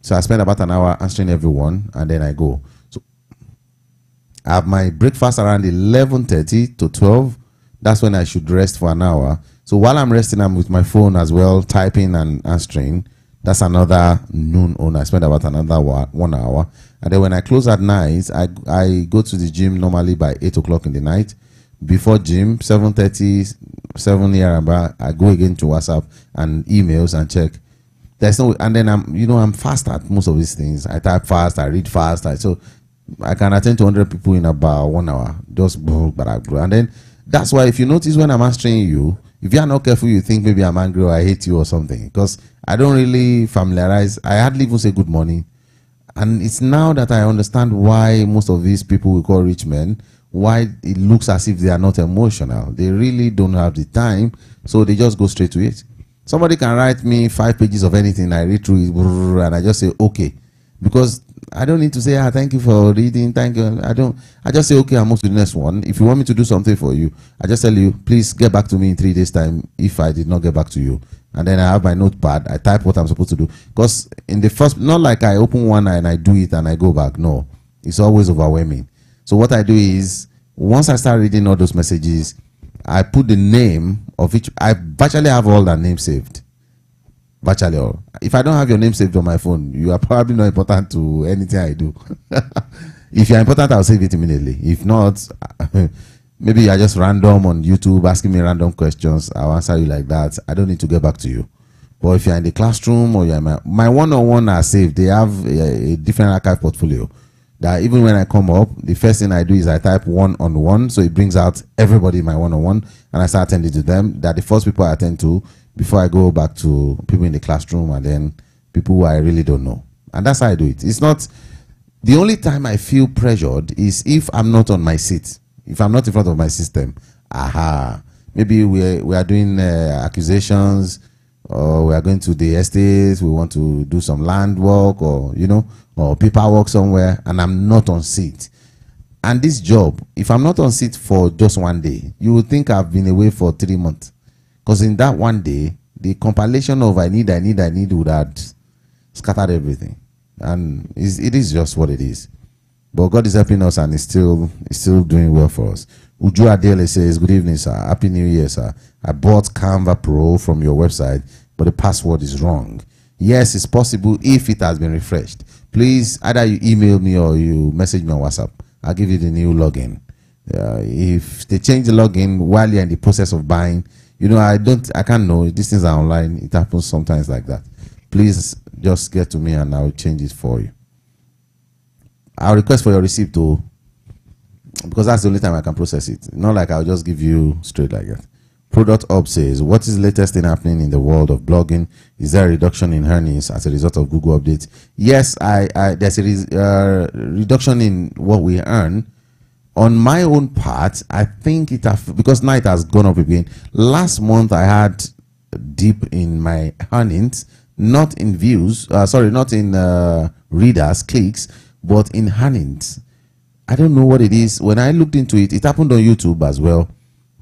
So I spend about an hour answering everyone, and then I go. So I have my breakfast around eleven thirty to twelve. That's when I should rest for an hour. So while I'm resting, I'm with my phone as well, typing and answering. That's another noon on. I spend about another one hour. And then when I close at night, I, I go to the gym normally by eight o'clock in the night. Before gym, seven thirty, seven here and back, I go again to WhatsApp and emails and check. There's no, and then I'm, you know, I'm fast at most of these things. I type fast, I read fast, I, so I can attend to one hundred people in about one hour. Just, and then that's why if you notice when I'm answering you, if you are not careful, you think maybe I'm angry or I hate you or something, because I don't really familiarize. I hardly even say good morning. And it's now that I understand why most of these people we call rich men, why it looks as if they are not emotional. They really don't have the time, so they just go straight to it. Somebody can write me five pages of anything, I read through it, and I just say, okay. Because I don't need to say, ah, thank you for reading, thank you. I don't, I just say, okay, I'm on to the next one. If you want me to do something for you, I just tell you, please get back to me in three days' time if I did not get back to you. And then I have my notepad, I type what I'm supposed to do. Because in the first, not like I open one eye and I do it and I go back. No, it's always overwhelming. So what I do is, once I start reading all those messages, I put the name of each. I virtually have all that name saved. Virtually all. If I don't have your name saved on my phone, you are probably not important to anything I do. If you're important, I'll save it immediately. If not, maybe you're just random on YouTube asking me random questions. I'll answer you like that. I don't need to get back to you. But if you're in the classroom or you're in my, my one-on-one are saved. They have a, a different archive portfolio. That even when I come up, the first thing I do is I type one-on-one, so it brings out everybody in my one-on-one, and I start attending to them. That the first people I attend to before I go back to people in the classroom and then people who I really don't know. And that's how I do it. It's not, the only time I feel pressured is if I'm not on my seat, if I'm not in front of my system. Aha, maybe we we are doing uh, accusations, or we are going to the estates, we want to do some land work, or you know, or people work somewhere, and I'm not on seat. And this job, if I'm not on seat for just one day, you would think I've been away for three months. Because in that one day, the compilation of I need, I need, I need would have scattered everything. And it is just what it is. But God is helping us, and it's still, it's still doing well for us. Uju Adele says, good evening, sir. Happy New Year, sir. I bought Canva Pro from your website, but the password is wrong. Yes, it's possible if it has been refreshed. Please, either you email me or you message me on WhatsApp. I'll give you the new login. Uh, if they change the login while you're in the process of buying, you know, I don't, I can't know. These things are online. It happens sometimes like that. Please just get to me and I'll change it for you. I'll request for your receipt too, because that's the only time I can process it. Not like I'll just give you straight like that. Product Up says, what is the latest thing happening in the world of blogging? Is there a reduction in earnings as a result of Google updates? Yes, I, I there's a uh, reduction in what we earn. On my own part, I think it have, because now it has gone up again. Last month, I had dip in my earnings, not in views, uh, sorry, not in uh, readers, clicks, but in earnings. I don't know what it is. When I looked into it, it happened on YouTube as well.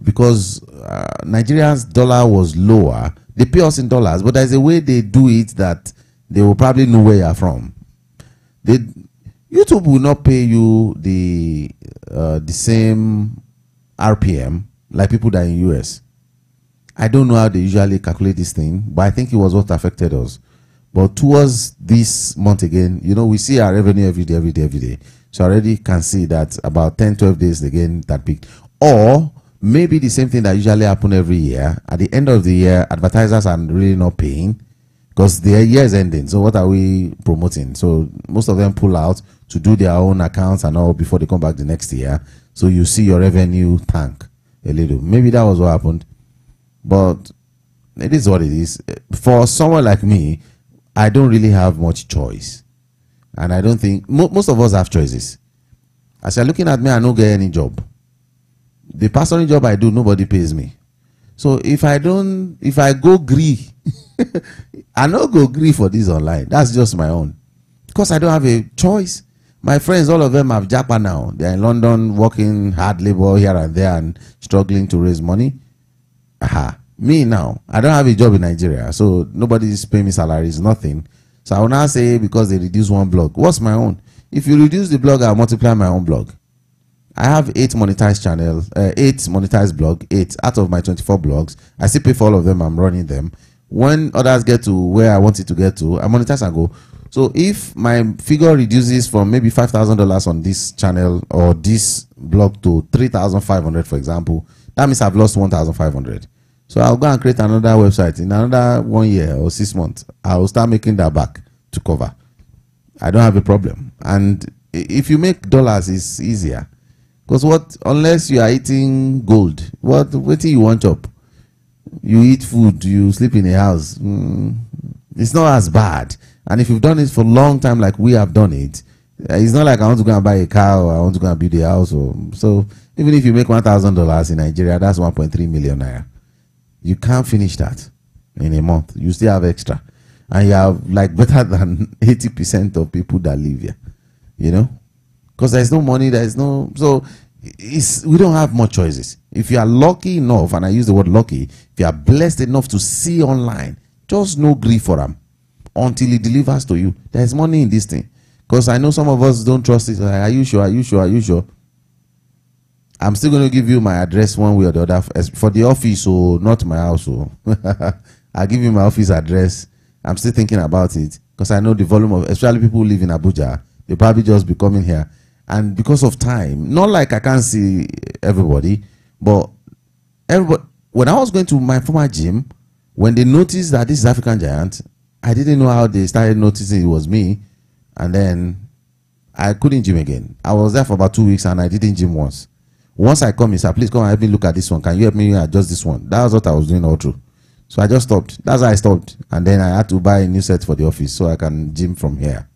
Because uh, Nigeria's dollar was lower. They pay us in dollars, but there's a way they do it that they will probably know where you're from. They, YouTube will not pay you the uh, the same R P M like people that are in the U S. I don't know how they usually calculate this thing, but I think it was what affected us. But towards this month again, you know, we see our revenue every day, every day, every day. So I already can see that about ten, twelve days again that peaked. Or maybe the same thing that usually happens every year. At the end of the year, advertisers are really not paying because their year is ending. So what are we promoting? So most of them pull out to do their own accounts and all before they come back the next year. So you see your revenue tank a little. Maybe that was what happened. But it is what it is. For someone like me, I don't really have much choice. And I don't think... Mo most of us have choices. As you're looking at me, I don't get any job. The personal job I do, nobody pays me. So if I don't, if I go gree, I don't go gree for this online. That's just my own. Because I don't have a choice. My friends, all of them have Japan now. They're in London working hard labor here and there and struggling to raise money. Aha. Me now, I don't have a job in Nigeria. So nobody's paying me salaries, nothing. So I will now say because they reduce one blog. What's my own? If you reduce the blog, I'll multiply my own blog. I have eight monetized channels, uh, eight monetized blog, eight out of my twenty-four blogs. I still pay for all of them. I'm running them. When others get to where I want it to get to, I monetize and go. So if my figure reduces from maybe five thousand dollars on this channel or this blog to three thousand five hundred dollars, for example, that means I've lost one thousand five hundred dollars. So I'll go and create another website. In another one year or six months, I'll start making that back to cover. I don't have a problem. And if you make dollars, it's easier. Because what, unless you are eating gold, what, what do you want up? You eat food, you sleep in a house. Mm, it's not as bad And if you've done it for a long time, like we have done it, it's not like I want to go and buy a car or I want to go and build a house. Or, so even if you make one thousand dollars in Nigeria, that's one point three million naira. You can't finish that in a month. You still have extra. And you have like better than eighty percent of people that live here, you know, because there's no money, there's no, so it's, we don't have more choices. If you are lucky enough, and I use the word lucky, if you are blessed enough to see online, just no grief for them until it delivers to you. There's money in this thing, because I know some of us don't trust it. Like, are you sure? Are you sure? Are you sure? I'm still going to give you my address one way or the other for the office, or not my house. So I'll give you my office address. I'm still thinking about it, because I know the volume of, especially people who live in Abuja, they probably just be coming here. And because of time, not like I can't see everybody, but everybody, when I was going to my former gym, when they noticed that this is African Giant, I didn't know how they started noticing it was me. And then I couldn't gym again. I was there for about two weeks and I didn't gym once. Once I come, he said, please come and help me look at this one. Can you help me adjust this one? That was what I was doing all through. So I just stopped. That's how I stopped. And then I had to buy a new set for the office so I can gym from here.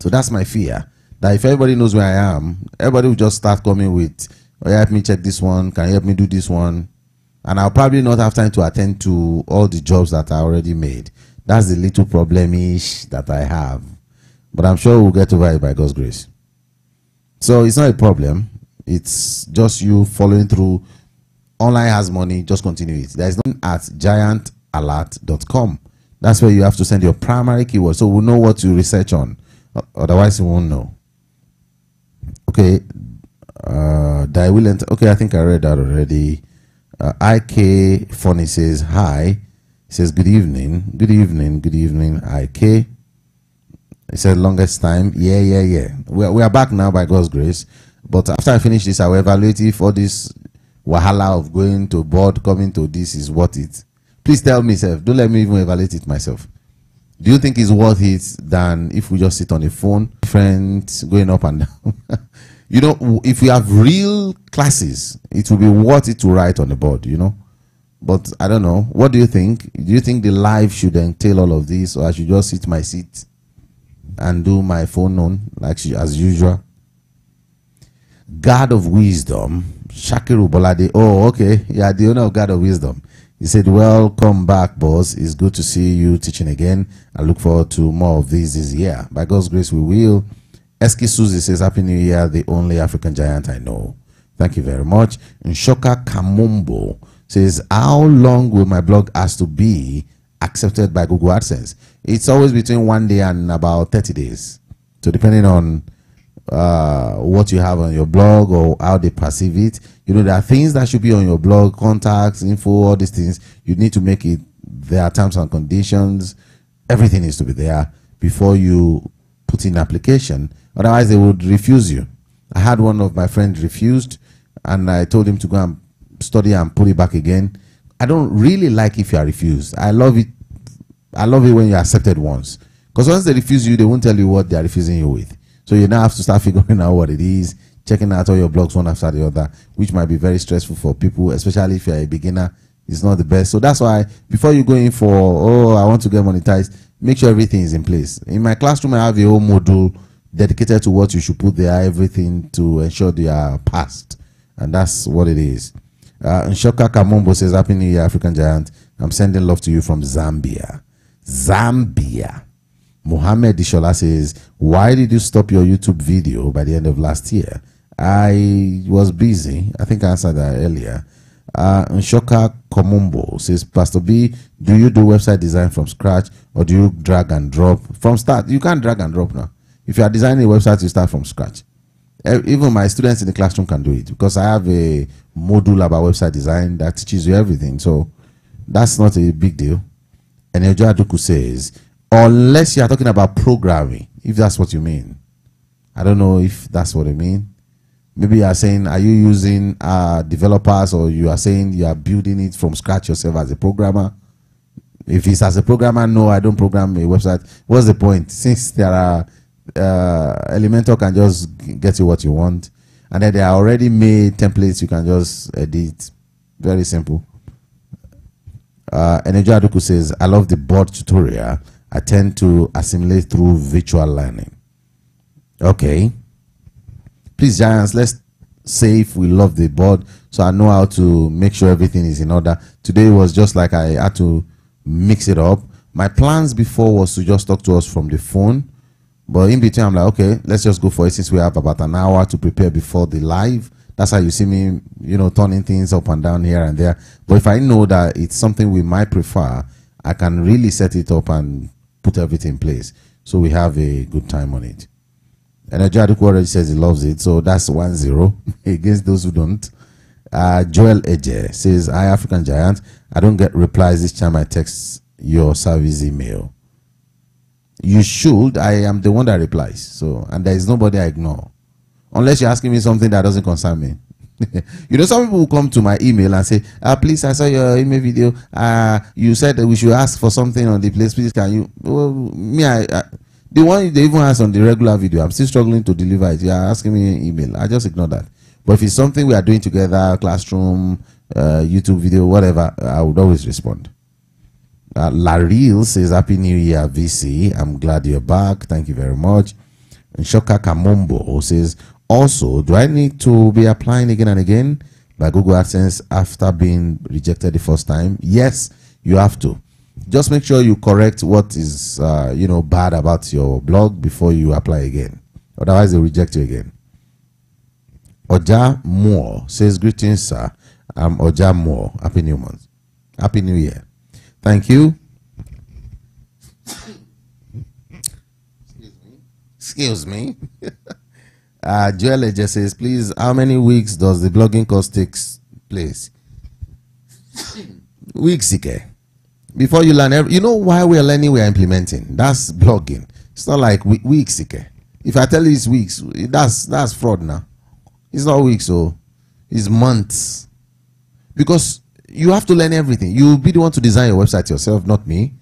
So that's my fear. That if everybody knows where I am, everybody will just start coming with, oh, help me check this one. Can you help me do this one? And I'll probably not have time to attend to all the jobs that I already made. That's the little problem-ish that I have. But I'm sure we'll get over it by God's grace. So it's not a problem. It's just you following through. Online has money, just continue it. There is one at giant alert dot com. That's where you have to send your primary keyword, so we'll know what you research on. Otherwise, you won't know. Okay. Uh, Diwilent. Okay, I think I read that already. Uh, I K Funny says hi. He says good evening. Good evening. Good evening, I K. He said longest time. Yeah, yeah, yeah. We are, we are back now by God's grace. But after I finish this, I will evaluate if all this wahala of going to board, coming to this is worth it. Please tell me, sir. Don't let me even evaluate it myself. Do you think it's worth it than if we just sit on the phone, friends going up and down? You know, if we have real classes, it will be worth it to write on the board, you know. But I don't know. What do you think? Do you think the live should entail all of this, or I should just sit my seat and do my phone on like as usual? God of Wisdom, Shakiru Bolade. Oh, okay. Yeah, the owner of God of Wisdom. He said, welcome back, boss. It's good to see you teaching again. I look forward to more of these this year. By God's grace, we will. Eski Susie says, Happy New Year, the only African Giant I know. Thank you very much. Nshoka Kamumbo says, how long will my blog has to be accepted by Google AdSense? It's always between one day and about thirty days. So depending on uh what you have on your blog or how they perceive it, you know, there are things that should be on your blog, contacts, info, all these things. You need to make it, there are terms and conditions, everything needs to be there before you put in application, otherwise they would refuse you. I had one of my friends refused, and I told him to go and study and put it back again. I don't really like if you are refused. I love it, I love it when you are accepted once, because once they refuse you, they won't tell you what they are refusing you with. So you now have to start figuring out what it is, checking out all your blogs one after the other, which might be very stressful for people, especially if you're a beginner. It's not the best. So that's why before you go in for, oh, I want to get monetized, make sure everything is in place. In my classroom, I have a whole module dedicated to what you should put there, everything to ensure they are passed. And that's what it is. Uh, Nshoka Kamombo says, Happy New Year, African Giant. I'm sending love to you from Zambia. Zambia. Mohammed Dishola says, why did you stop your YouTube video by the end of last year? I was busy. I think I answered that earlier. Uh, Nshoka Komumbo says, Pastor B, do you do website design from scratch, or do you drag and drop from start? You can't drag and drop now. If you are designing a website, you start from scratch. Even my students in the classroom can do it, because I have a module about website design that teaches you everything. So that's not a big deal. And Ejoa Duku says, unless you are talking about programming, if that's what you mean. I don't know if that's what I mean. Maybe you are saying, are you using uh, developers, or you are saying you are building it from scratch yourself as a programmer? If it's as a programmer, no, I don't program a website. What's the point? Since there are uh, Elementor can just get you what you want, and then there are already made templates you can just edit. Very simple. Uh, Energy Aduku says, I love the board tutorial. attempt to assimilate through virtual learning. Okay. Please, Giants, let's say if we love the board, so I know how to make sure everything is in order. Today was just like I had to mix it up. My plans before was to just talk to us from the phone, but in between I'm like, okay, let's just go for it since we have about an hour to prepare before the live. That's how you see me, you know, turning things up and down here and there. But if I know that it's something we might prefer, I can really set it up and put everything in place so we have a good time on it. And Ajadu already says he loves it, so that's one zero against those who don't. Uh, Joel Eje says, "Hi, African Giant. I don't get replies each time I text your service email. You should. I am the one that replies. So, and there is nobody I ignore. Unless you're asking me something that doesn't concern me." You know, some people will come to my email and say, ah, please, I saw your email video. Uh, you said that we should ask for something on the place. Please, can you? Well, me, I, I, the one they even ask on the regular video, I'm still struggling to deliver it. You're asking me an email. I just ignore that. But if it's something we are doing together, classroom, uh, YouTube video, whatever, I would always respond. Uh, Laril says, Happy New Year, V C. I'm glad you're back. Thank you very much. And Shoka Kamombo says, also, do I need to be applying again and again by Google AdSense after being rejected the first time? Yes, you have to. Just make sure you correct what is, uh, you know, bad about your blog before you apply again. Otherwise, they'll reject you again. Oja Moore says, greetings, sir. I'm Oja Moore. Happy New Month. Happy New Year. Thank you. Excuse me. Excuse me. Uh, Joel just says, please, how many weeks does the blogging course take place? Weeks, okay. Before you learn, every, you know why we are learning, we are implementing. That's blogging. It's not like we, weeks, okay. If I tell you it's weeks, that's that's fraud now. It's not weeks, so it's months. Because you have to learn everything. You'll be the one to design your website yourself, not me.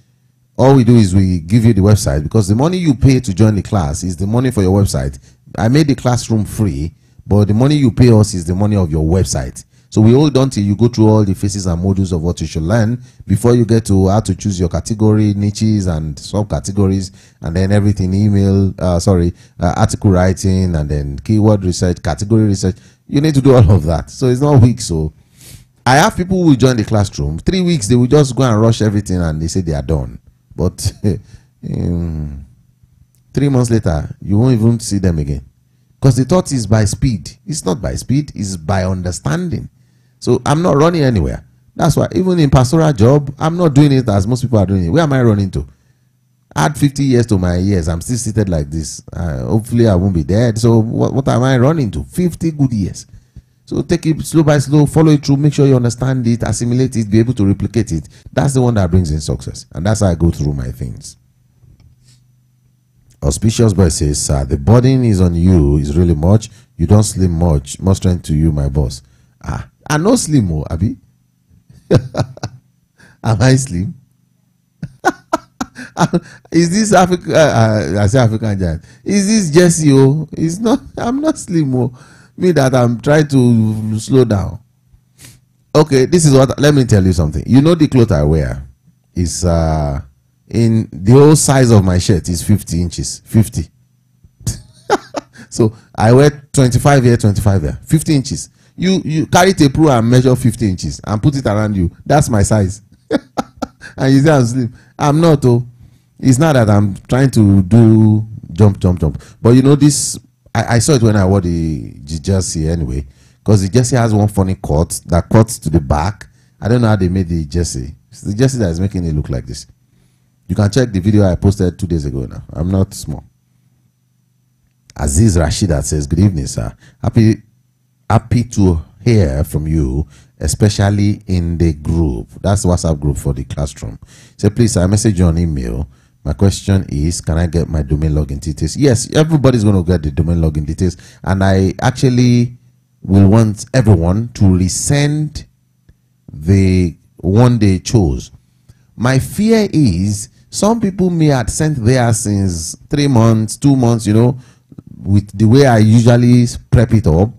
All we do is we give you the website because the money you pay to join the class is the money for your website. I made the classroom free, but the money you pay us is the money of your website. So we hold on till you go through all the phases and modules of what you should learn before you get to how to choose your category, niches, and subcategories, and then everything, email, uh, sorry, uh, article writing, and then keyword research, category research. You need to do all of that. So it's not weak. So I have people who will join the classroom. Three weeks, they will just go and rush everything, and they say they are done. But... um, Three months later, you won't even see them again. Because the thought is by speed. It's not by speed. It's by understanding. So I'm not running anywhere. That's why even in pastoral job, I'm not doing it as most people are doing it. Where am I running to? Add fifty years to my years. I'm still seated like this. Uh, hopefully I won't be dead. So what, what am I running to? fifty good years. So take it slow by slow. Follow it through. Make sure you understand it. Assimilate it. Be able to replicate it. That's the one that brings in success. And that's how I go through my things. Auspicious boy says, sir, the burden is on you is really much. You don't sleep much. More strength to you, my boss. Ah, I no slim, oh, Abi. Am I slim? Is this African? Uh, I say African Giant. Is this Jesse? Oh, it's not. I'm not slim. Oh, me that I'm trying to slow down. Okay, this is what. Let me tell you something. You know the clothes I wear is uh. in the whole size of my shirt is fifty inches. fifty. So I wear twenty-five here, twenty-five here. fifty inches. You you carry tape and measure fifty inches and put it around you. That's my size. And you say I'm slim. I'm not. Oh, it's not that I'm trying to do jump, jump, jump. But you know this. I, I saw it when I wore the jersey anyway, because the jersey has one funny cut that cuts to the back. I don't know how they made the jersey. It's the jersey that is making it look like this. You can check the video I posted two days ago now. I'm not small. Aziz Rashida says, good evening, sir. Happy, happy to hear from you, especially in the group. That's WhatsApp group for the classroom. Say, please, I message you on email. My question is, can I get my domain login details? Yes, everybody's going to get the domain login details. And I actually will want everyone to resend the one they chose. My fear is some people may have sent theirs since three months, two months, you know, with the way I usually prep it up.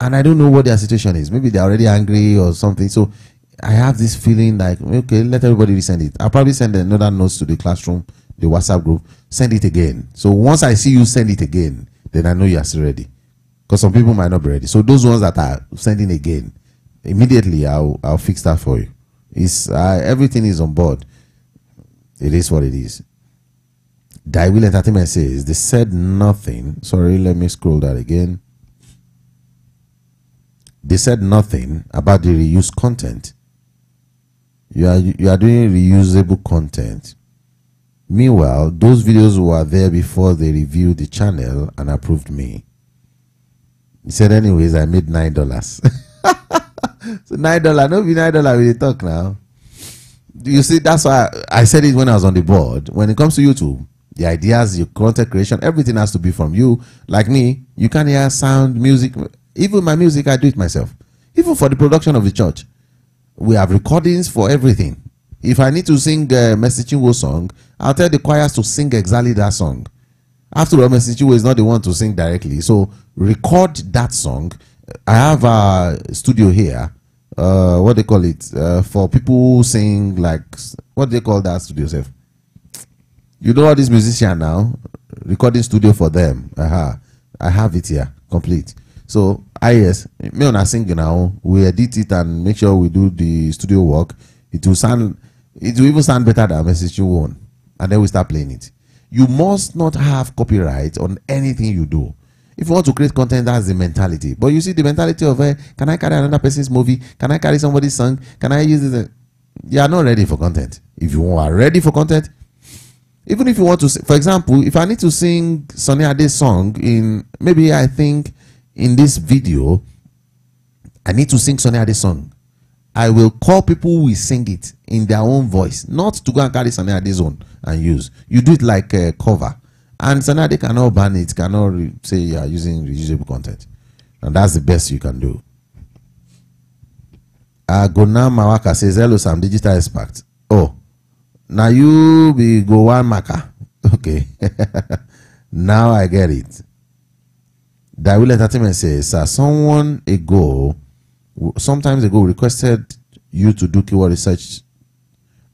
And I don't know what their situation is. Maybe they're already angry or something. So I have this feeling like, okay, let everybody resend it. I'll probably send another notes to the classroom the WhatsApp group, send it again. So once I see you send it again, then I know you are still ready. Because some people might not be ready. So those ones that are sending again, immediately I'll, I'll fix that for you. It's, uh, everything is on board. It is what it is. Die Will Entertainment says, they said nothing. Sorry, let me scroll that again. They said nothing about the reused content. You are, you are doing reusable content. Meanwhile, those videos were there before they reviewed the channel and approved me. He said, anyways, I made nine dollars. So nine dollars, no be nine dollars with the talk now. You see, that's why I, I said it when I was on the board. When it comes to YouTube, the ideas, your content creation, everything has to be from you. Like me, you can hear sound, music. Even my music, I do it myself. Even for the production of the church. We have recordings for everything. If I need to sing a uh, Mercy Chinwo song, I'll tell the choirs to sing exactly that song. After all, Mercy Chinwo is not the one to sing directly. So record that song. I have a studio here. Uh, what they call it? Uh, for people who sing like, what do they call that studio, Seth? You know all these musicians now? Recording studio for them. Uh-huh. I have it here. Complete. So, I yes, me and I sing now. We edit it and make sure we do the studio work. It will sound, it will even sound better than Message You Won. And then we start playing it. You must not have copyright on anything you do. If you want to create content, that's the mentality. But you see the mentality of, hey, can I carry another person's movie? Can I carry somebody's song? Can I use this? You are not ready for content. If you are ready for content, even if you want to, for example, if I need to sing Sonny Ade's song in, maybe I think, in this video, I need to sing Sonny Ade's song. I will call people who will sing it in their own voice, not to go and carry Sonny Ade's own and use. You do it like a cover. And Sonny Ade cannot ban it, cannot say you are using reusable content. And that's the best you can do. Uh, Gona Mawaka says, hello, Sam, digital expert. Oh, now you be Gowan Maka. Okay. Now I get it. That Will Entertainment says, uh, someone ago, sometimes ago, requested you to do keyword research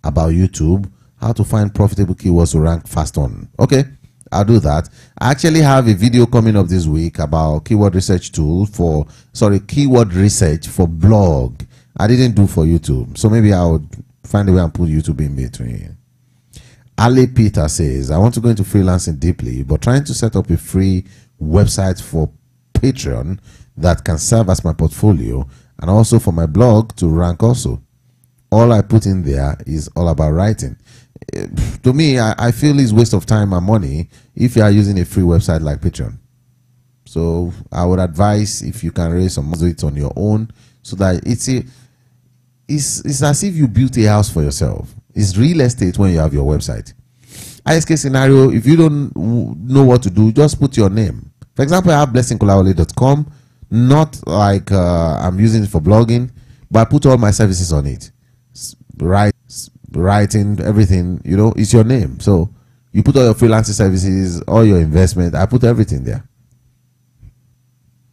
about YouTube, how to find profitable keywords to rank fast on. Okay, I'll do that. I actually have a video coming up this week about keyword research tool for, sorry, keyword research for blog. I didn't do for YouTube. So maybe I would find a way and put YouTube in between. Ali Peter says, I want to go into freelancing deeply, but trying to set up a free website for Patreon that can serve as my portfolio and also for my blog to rank also. All I put in there is all about writing. It, to me, I, I feel it's waste of time and money if you are using a free website like Patreon. So I would advise, if you can raise some money, do it on your own, so that it's a, it's it's as if you built a house for yourself. It's real estate when you have your website. Highest case scenario, if you don't know what to do, just put your name. For example, I have blessing kolawole dot com, not like uh, I'm using it for blogging, but I put all my services on it. Right, writing, everything, you know, it's your name. So you put all your freelancing services, all your investment, I put everything there.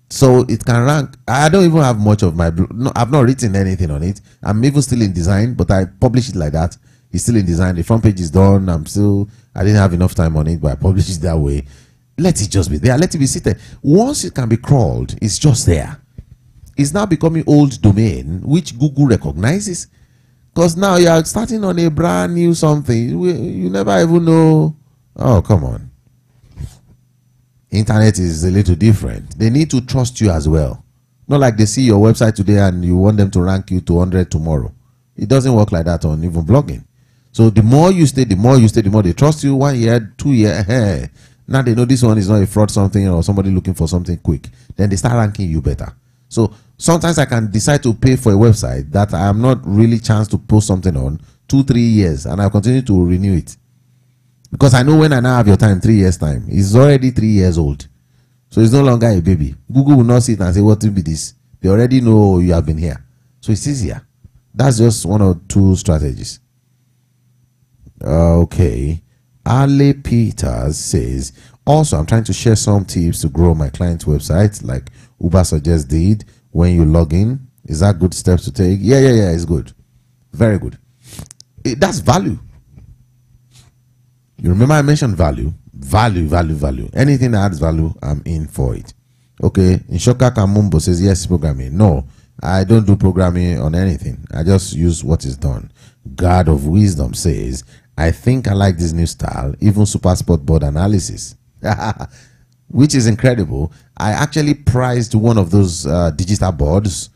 So it can rank. I don't even have much of my, no, I've not written anything on it. I'm even still in design, but I publish it like that. It's still in design. The front page is done. I'm still, I didn't have enough time on it, but I published it that way. Let it just be there. Let it be seated. Once it can be crawled, it's just there. It's now becoming old domain, which Google recognizes. Because now you are starting on a brand new something. You never even know. Oh, come on. Internet is a little different. They need to trust you as well. Not like they see your website today and you want them to rank you to one hundred tomorrow. It doesn't work like that on even blogging. So the more you stay, the more you stay, the more they trust you. One year, two year, hey, now they know this one is not a fraud something or somebody looking for something quick. Then they start ranking you better. So sometimes I can decide to pay for a website that I am not really chance to post something on two, three years, and I continue to renew it. Because I know when I now have your time, three years time, it's already three years old. So it's no longer a baby. Google will not sit and say, what will be this? They already know you have been here. So it's easier. That's just one or two strategies. Okay, Ale Peters says, also I'm trying to share some tips to grow my client's website like Uber Suggest did when you log in. Is that good steps to take? Yeah, yeah, yeah, it's good. Very good. It, that's value. You remember I mentioned value, value, value, value. Anything that adds value, I'm in for it. Okay. Inshoka Kamumbo says, yes, programming. No, I don't do programming on anything. I just use what is done. God of Wisdom says, I think I like this new style, even Super Sport Board analysis, which is incredible. I actually priced one of those uh, digital boards,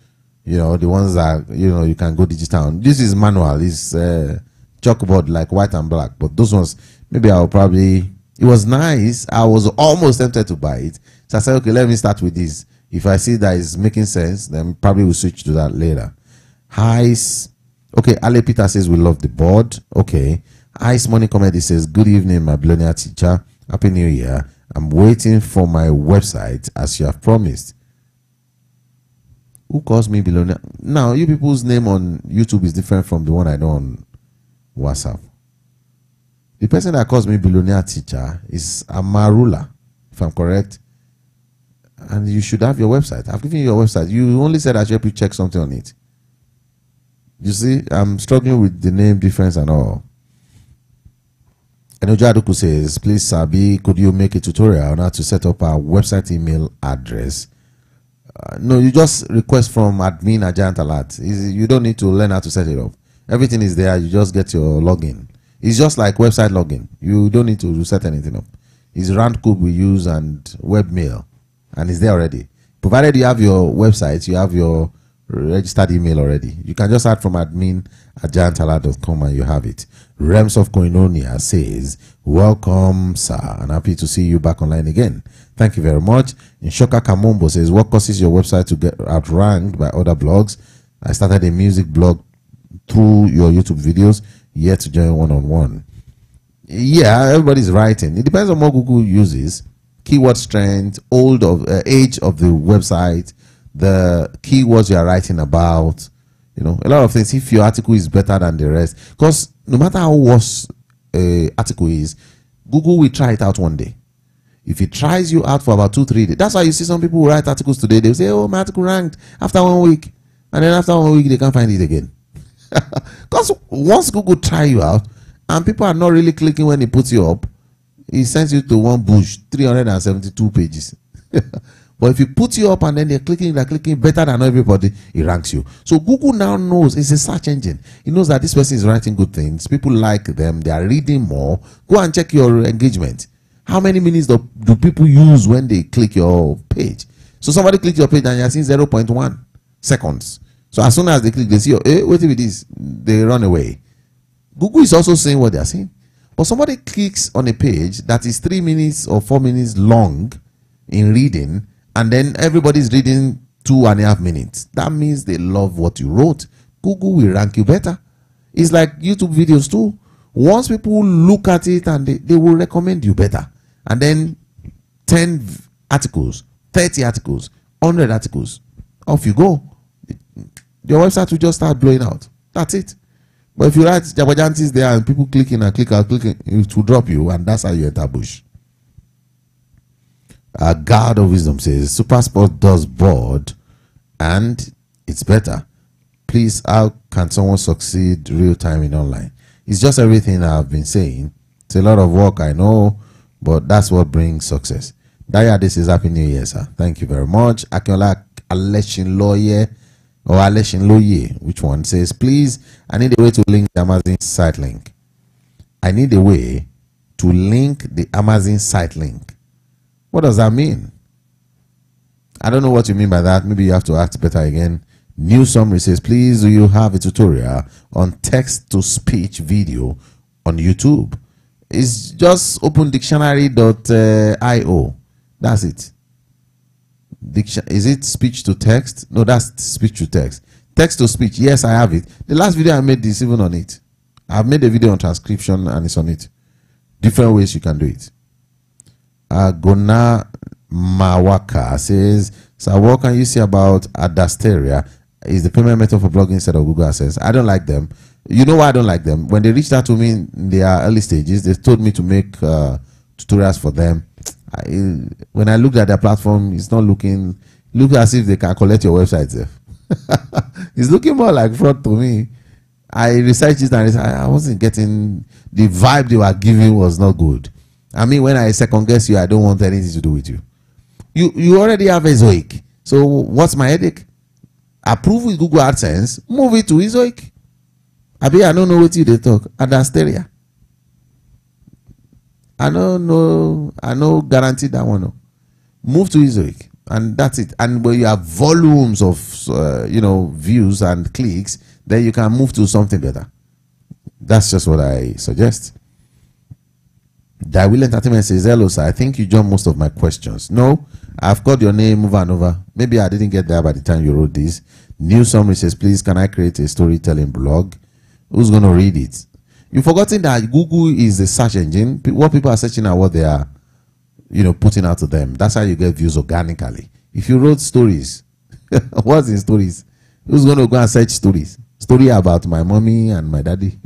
you know, the ones that, you know, you can go digital on. This is manual. It's uh, chalkboard, like white and black. But those ones, maybe I'll probably, it was nice. I was almost tempted to buy it. So I said, okay, let me start with this. If I see that it's making sense, then probably we'll switch to that later. Hi's, okay, Ale Peter says, we love the board. Okay. Ice Money Comedy says, good evening, my billionaire teacher. Happy New Year. I'm waiting for my website as you have promised. Who calls me billionaire? Now, you people's name on YouTube is different from the one I know on WhatsApp. The person that calls me billionaire teacher is Amarula, if I'm correct. And you should have your website. I've given you your website. You only said I should help you check something on it. You see, I'm struggling with the name difference and all. Enoja Aduku says, please, Sabi, could you make a tutorial on how to set up our website email address? Uh, no, you just request from admin at giantala dot com. You don't need to learn how to set it up. Everything is there. You just get your login. It's just like website login. You don't need to set anything up. It's Randcube we use and webmail. And it's there already. Provided you have your website, you have your registered email already. You can just add from admin at giantala dot com and you have it. Rems of Koinonia says, welcome, sir, and happy to see you back online again. Thank you very much. Inshoka Kamombo says, what causes your website to get outranked by other blogs? I started a music blog through your YouTube videos, yet to join one-on-one. Yeah, everybody's writing. It depends on what Google uses. Keyword strength, old of uh, age of the website, the keywords you are writing about, you know, a lot of things. If your article is better than the rest, because no matter how worse a article is, Google will try it out one day. If it tries you out for about two, three days, that's why you see some people who write articles today. They say, "Oh, my article ranked after one week," and then after one week they can't find it again. Because once Google try you out, and people are not really clicking when it puts you up, it sends you to one bush, three hundred seventy-two pages. But if you put you up and then they're clicking, they're clicking better than everybody, it ranks you. So Google now knows, it's a search engine. It knows that this person is writing good things. People like them. They are reading more. Go and check your engagement. How many minutes do, do people use when they click your page? So somebody click your page and you're seeing zero point one seconds. So as soon as they click, they see, hey, wait till it is. They run away. Google is also saying what they're saying. But somebody clicks on a page that is three minutes or four minutes long in reading, and then everybody's reading two and a half minutes. That means they love what you wrote. Google will rank you better. It's like YouTube videos too. Once people look at it and they, they will recommend you better. And then ten articles, thirty articles, one hundred articles, off you go. Your website will just start blowing out. That's it. But if you write Jabajantis there and people clicking and click out, clicking, it will drop you, and that's how you enter bush. Uh, God of Wisdom says, Super Sport does board and it's better. Please, how can someone succeed real time in online? It's just everything I've been saying. It's a lot of work, I know, but that's what brings success. Daya, this is Happy New Year, sir. Thank you very much. Akinola Aleshin Lawyer or Aleshin Lawyer, which one says, please, I need a way to link the Amazon site link. I need a way to link the Amazon site link. What does that mean? I don't know what you mean by that. Maybe you have to ask better again. New summary says, please, do you have a tutorial on text-to-speech video on YouTube? It's just open dictionary dot I O. That's it. Diction Is it speech-to-text? No, that's speech-to-text. Text-to-speech, yes, I have it. The last video I made is even on it. I've made a video on transcription and it's on it. Different ways you can do it. Uh, Gona Mawaka says, so what can you say about Adasteria? Is the payment method for blogging instead of Google AdSense? I don't like them. You know why I don't like them? When they reached out to me in their early stages, they told me to make uh, tutorials for them. I, when I looked at their platform, it's not looking, look as if they can collect your website. It's looking more like fraud to me. I researched it and I wasn't getting the vibe they were giving was not good. I mean, when I second guess you, I don't want anything to do with you. You you already have Ezoic. So what's my headache? Approve with Google AdSense, move it to Ezoic. I mean, I don't know what you they talk. Adasteria. I don't know. I know guarantee that one. No. Move to Ezoic. And that's it. And when you have volumes of, uh, you know, views and clicks, then you can move to something better. That's just what I suggest. Dawill Entertainment says, hello, sir. I think you jumped most of my questions. No, I've got your name over and over. Maybe I didn't get there by the time you wrote this. New Summary says, please, can I create a storytelling blog? Who's going to read it? You've forgotten that Google is a search engine. What people are searching are what they are, you know, putting out to them. That's how you get views organically. If you wrote stories, what's in stories? Who's going to go and search stories? Story about my mommy and my daddy.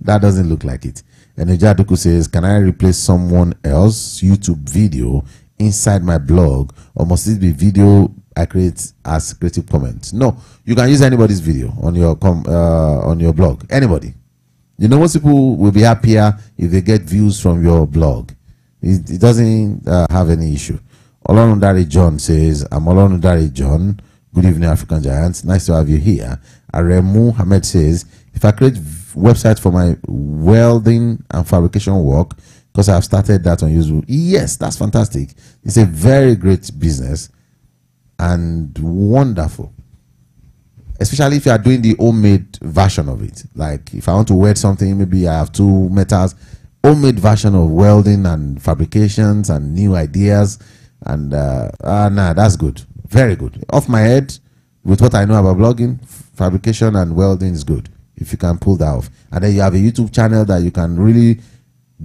That doesn't look like it. And Ejaduku says, can I replace someone else's YouTube video inside my blog, or must it be video I create as creative comments? No, you can use anybody's video on your com uh, on your blog. Anybody. You know, most people will be happier if they get views from your blog. It, it doesn't uh, have any issue. Olonudari John says, I'm Olonudari John. Good evening, African Giants. Nice to have you here. Aremu Hamed says, if I create website for my welding and fabrication work, because I've started that on YouTube. Yes, that's fantastic. It's a very great business and wonderful. Especially if you are doing the homemade version of it. Like if I want to weld something, maybe I have two metals. Homemade version of welding and fabrications and new ideas. And uh, uh, nah, that's good. Very good. Off my head, with what I know about blogging, fabrication and welding is good. If you can pull that off. And then you have a YouTube channel that you can really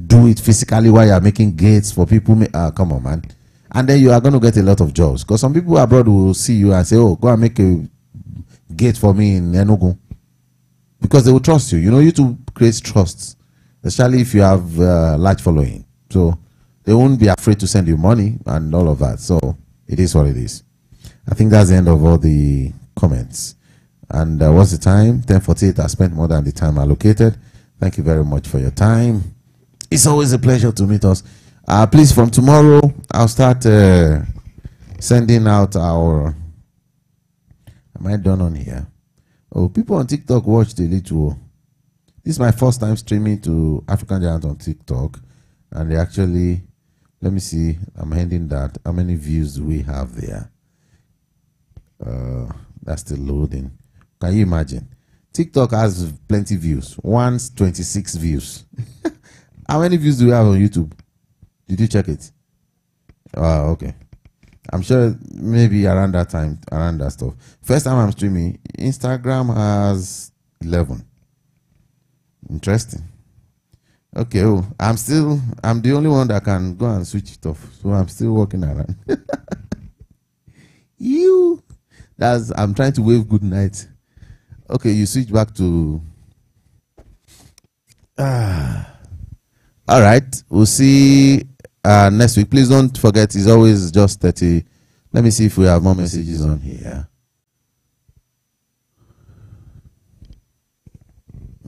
do it physically while you're making gates for people. Uh, come on, man. And then you are going to get a lot of jobs. Because some people abroad will see you and say, oh, go and make a gate for me in Enugu. Because they will trust you. You know, YouTube creates trusts. Especially if you have a uh, large following. So they won't be afraid to send you money and all of that. So it is what it is. I think that's the end of all the comments. And uh, what's the time? ten forty-eight. I spent more than the time allocated. Thank you very much for your time. It's always a pleasure to meet us. Uh, please, from tomorrow, I'll start uh, sending out our... Am I done on here? Oh, people on TikTok watched a little... This is my first time streaming to African Giant on TikTok. And they actually... Let me see. I'm handing that. How many views do we have there? Uh, that's still loading. Can you imagine? TikTok has plenty views. one twenty-six views. How many views do we have on YouTube? Did you check it? Oh, okay. I'm sure maybe around that time, around that stuff. First time I'm streaming, Instagram has eleven. Interesting. Okay, well, I'm still, I'm the only one that can go and switch it off. So I'm still walking around. You. That's, I'm trying to wave good night. Okay, you switch back to... Ah. All right, we'll see uh, next week. Please don't forget, it's always just thirty. Let me see if we have more messages on here.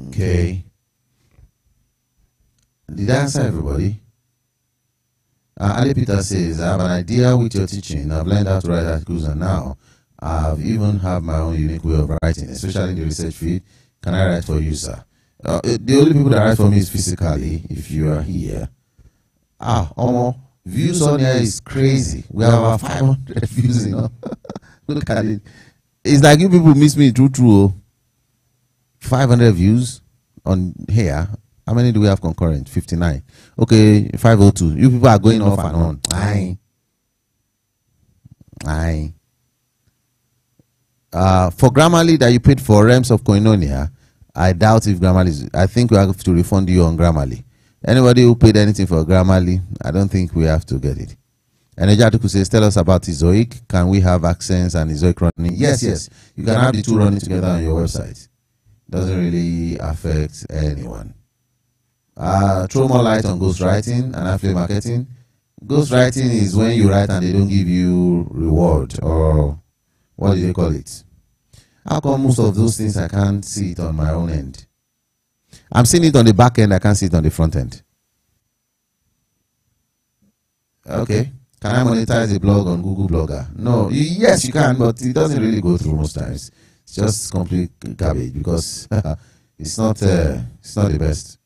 Okay. Did I answer everybody? Uh, Ali Peter says, I have an idea with your teaching. I've learned how to write articles and now I've even have my own unique way of writing, especially in the research field. Can I write for you, sir? Uh, the only people that write for me is physically, if you are here. Ah, Omo, views on here is crazy. We have about five hundred views, you know. Look at it. It's like you people miss me through through five hundred views on here. How many do we have concurrent? fifty-nine. Okay, five oh two. You people are going off and on. Aye. Aye. Uh, for Grammarly that you paid for Realms of Koinonia, I doubt if Grammarly is, I think we have to refund you on Grammarly. Anybody who paid anything for Grammarly, I don't think we have to get it. And Ejatuku says, tell us about Ezoic. Can we have accents and Ezoic running? Yes, yes. You can have the two running together on your website. Doesn't really affect anyone. Uh, throw more light on ghostwriting and affiliate marketing. Ghostwriting is when you write and they don't give you reward or what do they call it? How come most of those things I can't see it on my own end? I'm seeing it on the back end, I can't see it on the front end. Okay. Can I monetize a blog on Google Blogger? No. Yes, you can, but it doesn't really go through most times. It's just complete garbage because it's not uh, it's not the best.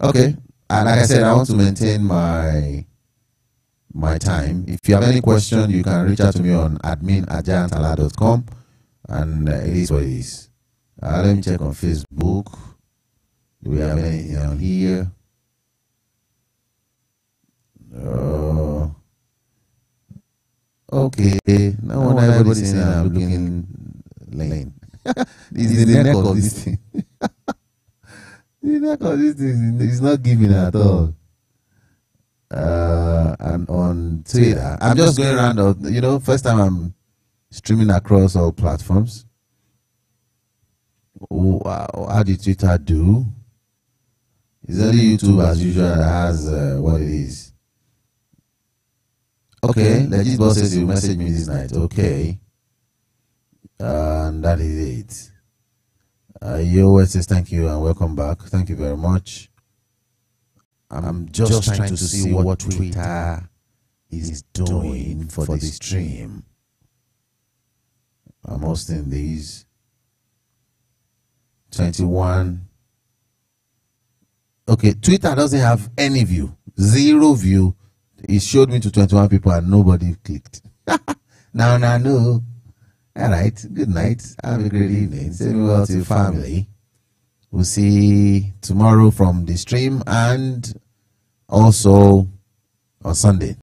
Okay. And like I said, I want to maintain my my time. If you have any question, you can reach out to me on admin at giantala dot com, and uh, it is what it is. Uh, let me check on Facebook. Do we have anything on here? Uh, okay. No wonder everybody's saying I'm looking lame. This is the neck of this thing. The neck of this thing is not giving at all. Uh, and on Twitter, I'm just going around. You know, first time I'm streaming across all platforms. Oh, how did Twitter do? It's only YouTube as usual that has uh, what it is. Okay, legit boss says you message me this night. Okay, uh, and that is it. Uh, Yo says thank you and welcome back. Thank you very much. I'm, I'm just, just trying, trying to see, see what Twitter, Twitter is doing for, for the stream. I'm hosting these. twenty-one. Okay, Twitter doesn't have any view, zero view. It showed me to twenty-one people and nobody clicked. Now, now, no. All right, good night. Have a great evening. Say well to your family. We'll see tomorrow from the stream and also on Sunday.